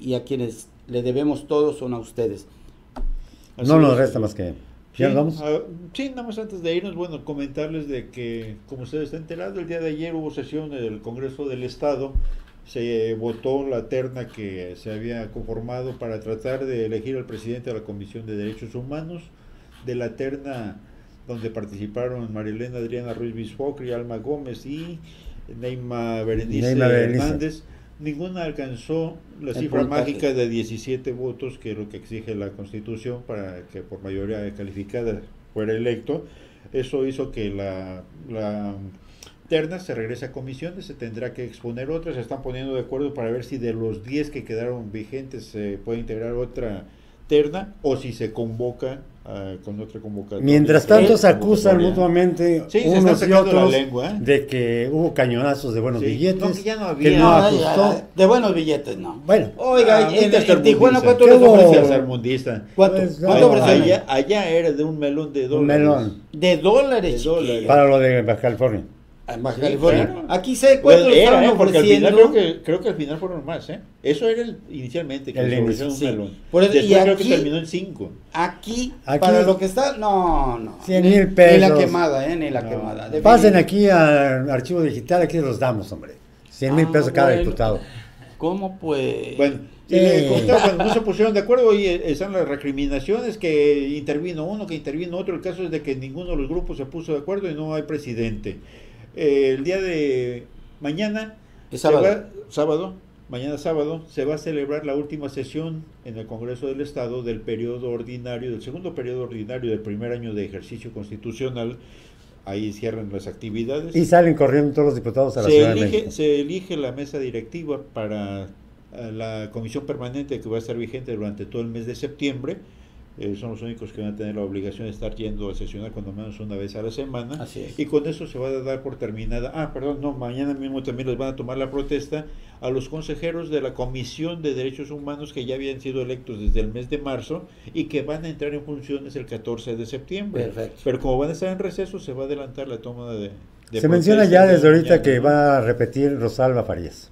y a quienes le debemos todos son a ustedes. Así no nos resta más que... ¿Ya sí, vamos? Uh, sí, nada más antes de irnos, bueno, comentarles de que, como ustedes están enterando, el día de ayer hubo sesión del Congreso del Estado, se votó la terna que se había conformado para tratar de elegir al presidente de la Comisión de Derechos Humanos. De la terna donde participaron Marilena Adriana Ruiz Bisfocri, Alma Gómez y Neima Berenice, Neima Berenice Hernández, ninguna alcanzó la cifra mágica de diecisiete votos, que es lo que exige la Constitución para que por mayoría calificada fuera electo. Eso hizo que la, la terna se regrese a comisiones, se tendrá que exponer otra, se están poniendo de acuerdo para ver si de los diez que quedaron vigentes se puede integrar otra terna o si se convoca uh, con otra convocatoria. Mientras tanto se acusan mutuamente, sí, unos y otros, lengua, ¿eh? de que hubo cañonazos de buenos sí. billetes, no, que, ya no había, que no ajustó. De buenos billetes no. Bueno, oiga, ah, en, en Tijuana ¿cuánto les ofrecía? ¿Cuánto? Pues, ¿Cuánto no, allá, allá era de un melón de dólares. Un melón. De dólares. De dólares. Para lo de Baja California. Baja California. Sí, claro. Aquí sé cuánto pues era, eh, porque al final creo que, creo que al final fueron más, ¿eh? Eso era el, inicialmente, que el inicio, un sí. melón. Por eso, después y creo aquí, que terminó en cinco. Aquí, aquí, para lo que está, no, no. cien mil pesos. Ni la quemada, ¿eh? Ni la no. quemada. De Pasen venir. aquí al Archivo Digital, aquí los damos, hombre. cien mil pesos ah, cada bueno. diputado. ¿Cómo pues? Bueno, sí. eh, cuando no se pusieron de acuerdo, y están las recriminaciones, que intervino uno, que intervino otro. El caso es de que ninguno de los grupos se puso de acuerdo y no hay presidente. Eh, el día de mañana, sábado. Va, sábado, mañana sábado, se va a celebrar la última sesión en el Congreso del Estado del periodo ordinario, del segundo periodo ordinario del primer año de ejercicio constitucional. Ahí cierran las actividades. Y salen corriendo todos los diputados a la se Ciudad elige, de México. Se elige la mesa directiva para la comisión permanente que va a estar vigente durante todo el mes de septiembre. Eh, son los únicos que van a tener la obligación de estar yendo a sesionar cuando menos una vez a la semana. Así es. Y con eso se va a dar por terminada. Ah, perdón, no, mañana mismo también les van a tomar la protesta a los consejeros de la Comisión de Derechos Humanos que ya habían sido electos desde el mes de marzo y que van a entrar en funciones el catorce de septiembre. Perfecto. Pero como van a estar en receso, se va a adelantar la toma de, de se menciona ya desde de ahorita que va a repetir Rosalba Farías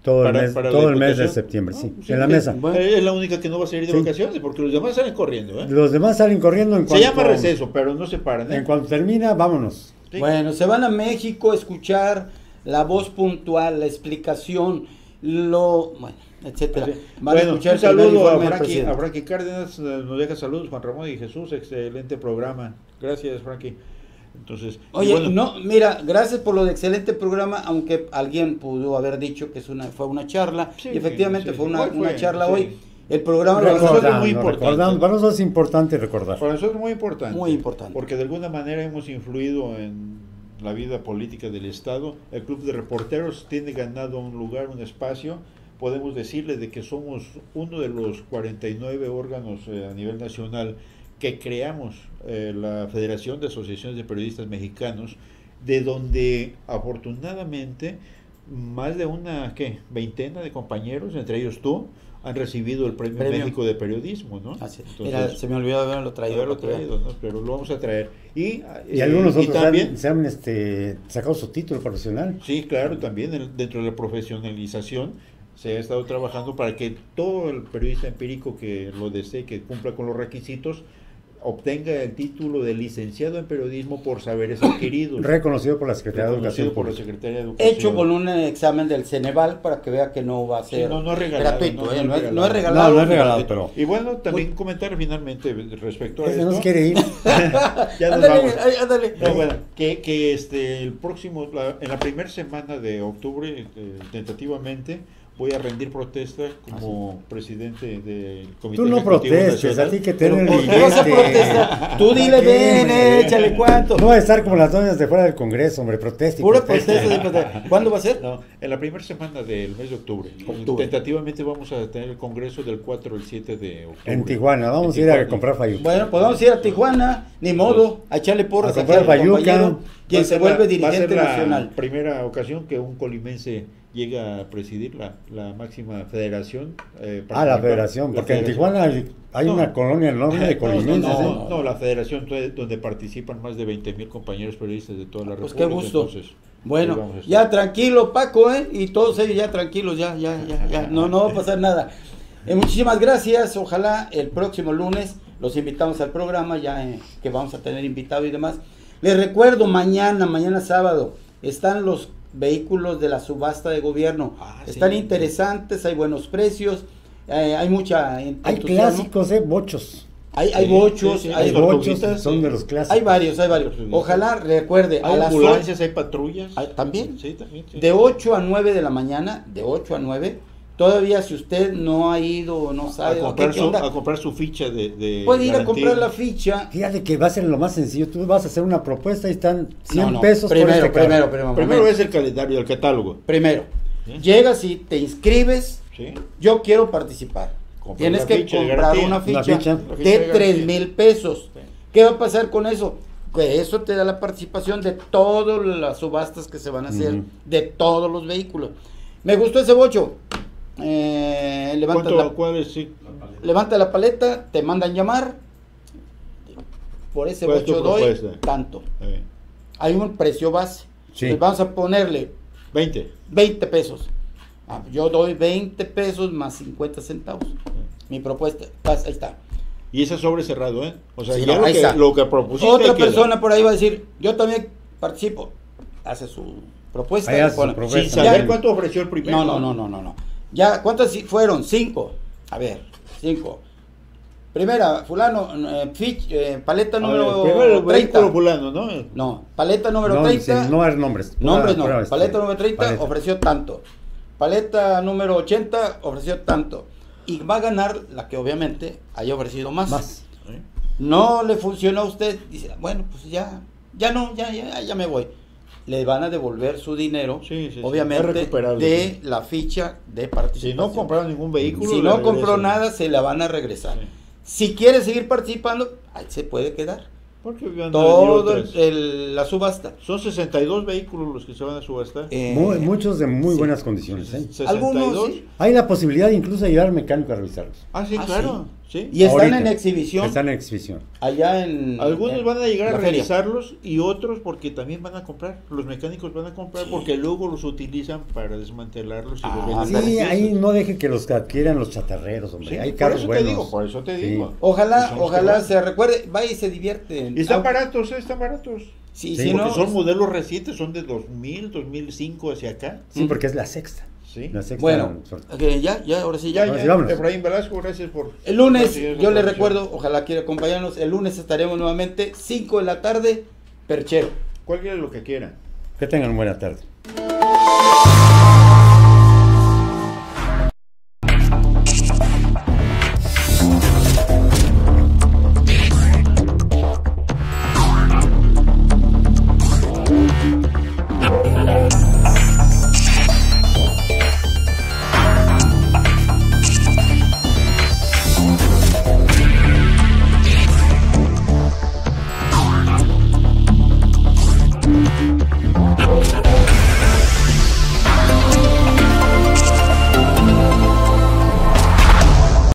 todo el, para, mes, para todo el mes de septiembre, no, sí, sí, en la mesa. Es la única que no va a salir de sí. vacaciones, porque los demás salen corriendo. ¿eh? Los demás salen corriendo en cuanto... Se llama receso, pero no se paran. ¿eh? En cuanto termina, vámonos. Sí. Bueno, se van a México a escuchar la voz puntual, la explicación, lo... Bueno, etcétera. Así, van bueno, a escuchar un saludo a Frankie, a Frankie Cárdenas, nos deja saludos, Juan Ramón y Jesús, excelente programa. Gracias, Frankie. Entonces, oye, bueno, no, mira, gracias por lo de excelente programa, aunque alguien pudo haber dicho que es una, fue una charla, sí, y efectivamente sí, fue, una, fue una charla sí. hoy. El programa para nosotros es muy importante. Para nosotros es importante recordar. Para nosotros es muy importante. Muy importante. Porque de alguna manera hemos influido en la vida política del Estado. El Club de Reporteros tiene ganado un lugar, un espacio. Podemos decirle de que somos uno de los cuarenta y nueve órganos eh, a nivel nacional que creamos eh, la Federación de Asociaciones de Periodistas Mexicanos, de donde afortunadamente más de una ¿qué? veintena de compañeros, entre ellos tú, han recibido el Premio, Premio. México de Periodismo, ¿no? Ah, sí. Entonces, Mira, se me olvidó haberlo traído, haberlo traído ¿no? pero lo vamos a traer. Y, y algunos eh, otros y también, han, se han este, sacado su título profesional. Sí, claro, también el, dentro de la profesionalización se ha estado trabajando para que todo el periodista empírico que lo desee, que cumpla con los requisitos, obtenga el título de licenciado en periodismo por saberes adquiridos. Reconocido por la Secretaría de Educación. Por la Secretaría de Educación. Hecho con un examen del Ceneval para que vea que no va a ser sí, no, no regalado, gratuito. No, eh, no, es, no es regalado. No, no es regalado, pero... Y bueno, también comentar finalmente respecto a esto. No se quiere ir. Ya nos ándale, vamos. Ándale. No, bueno, que, que este, el próximo, la, en la primera semana de octubre, eh, tentativamente, voy a rendir protestas como presidente del comité. Tú no protestes, a ti que tener el billete. Tú dile, ven, échale cuánto. No va a estar como las doñas de fuera del Congreso, hombre, proteste. Pura protesta. ¿Cuándo va a ser? No, en la primera semana del mes de octubre. Tentativamente vamos a tener el Congreso del cuatro al siete de octubre. En Tijuana, vamos a ir a comprar fayuca. Bueno, pues vamos a ir a Tijuana, ni modo, a echarle porras a comprar fayuca. Quien se vuelve dirigente nacional. Primera ocasión que un colimense llega a presidir la, la máxima federación. Eh, ah, la federación, porque la federación. En Tijuana hay, hay no, una colonia enorme de colimenses. No, no, no, no, la federación donde participan más de veinte mil compañeros periodistas de toda la pues República. Pues qué gusto. Entonces, bueno, ya tranquilo Paco, ¿eh? Y todos ellos ya tranquilos, ya, ya, ya, ya. No, no va a pasar nada. Eh, muchísimas gracias, ojalá el próximo lunes los invitamos al programa, ya eh, que vamos a tener invitados y demás. Les recuerdo, mañana, mañana sábado, están los vehículos de la subasta de gobierno. Ah, están sí, interesantes, sí. Hay buenos precios, eh, hay mucha... Hay clásicos, eh, bochos. Hay, sí, hay bochos, sí, sí, hay bochos, son sí. de los clásicos. Hay varios, hay varios. Ojalá, recuerde, hay a las ambulancias, hay patrullas. Hay, ¿también? Sí, también. Sí. De ocho a nueve de la mañana, de ocho a nueve. Todavía si usted no ha ido o no sabe a comprar, su, a comprar su ficha de, de puede ir garantía. A comprar la ficha. Fíjate que va a ser lo más sencillo, tú vas a hacer una propuesta y están cien no, no. pesos primero, por este primero, carro. primero, primero es el calendario, el catálogo. Primero, ¿sí? Llegas y te inscribes, ¿sí? Yo quiero participar. Comprar tienes que comprar una ficha, ficha de tres mil pesos. Sí. ¿Qué va a pasar con eso? Que eso te da la participación de todas las subastas que se van a hacer, uh-huh. de todos los vehículos. Me gustó ese bocho. Eh, levanta, la, es, sí? la levanta la paleta, te mandan llamar por ese bocho doy tanto. Eh. Hay un precio base. Sí. Pues vamos a ponerle veinte pesos. Ah, yo doy veinte pesos más cincuenta centavos. Eh. Mi propuesta, ahí está. Y ese sobre cerrado, ¿eh? O sea, sí, ya no, lo, que, lo que propusiste. Otra persona queda. Por ahí va a decir, yo también participo. Hace su propuesta. Hace su propuesta. Sí, ¿saber cuánto ofreció el primero? No, no, no, no, no. no. Ya, ¿cuántas fueron? Cinco. A ver, cinco. Primera, fulano, eh, fich, eh, paleta número ver, treinta. Fulano, ¿no? No, paleta número no, treinta. No hay nombres. Nombres no. Paleta este, número treinta paleta. Ofreció tanto. Paleta número ochenta ofreció tanto. Y va a ganar la que obviamente haya ofrecido más. Más. ¿Eh? No le funcionó a usted. Dice, bueno, pues ya, ya no, ya, ya, ya me voy. Le van a devolver su dinero, sí, sí, obviamente, sí, de sí. la ficha de participación. Si no compraron ningún vehículo, si no compró nada, se la van a regresar. Sí. Si quiere seguir participando, ahí se puede quedar. Porque todo el, el, la subasta. Son sesenta y dos vehículos los que se van a subastar. Eh, muy, muchos de muy sí. buenas condiciones. ¿Eh? sesenta y dos. Algunos, sí. Hay la posibilidad de incluso de llevar mecánico a revisarlos. Ah, sí, ah, claro. Sí. Y están ahorita, en exhibición. Están en exhibición. Allá en. Algunos en, van a llegar a revisarlos y otros porque también van a comprar. Los mecánicos van a comprar sí. porque luego los utilizan para desmantelarlos. Y ah, los sí, ahí no deje que los adquieran los chatarreros, hombre. Sí, hay carros buenos. Te digo, por eso te digo. Sí. Ojalá, ojalá se recuerde, vaya y se divierte. Y están ah, baratos, ¿eh? Están baratos. Sí, sí, sí no, son es... modelos recientes, son de dos mil, dos mil cinco hacia acá. Sí, sí. porque es la sexta. Sí. Bueno, okay, ya, ya, ahora sí, ya. Ahora sí, ya. Efraín Velasco, gracias por... El lunes, yo le recuerdo, ojalá quiera acompañarnos, el lunes estaremos nuevamente, cinco de la tarde, Perchero. Cualquiera lo que quiera. Que tengan buena tarde.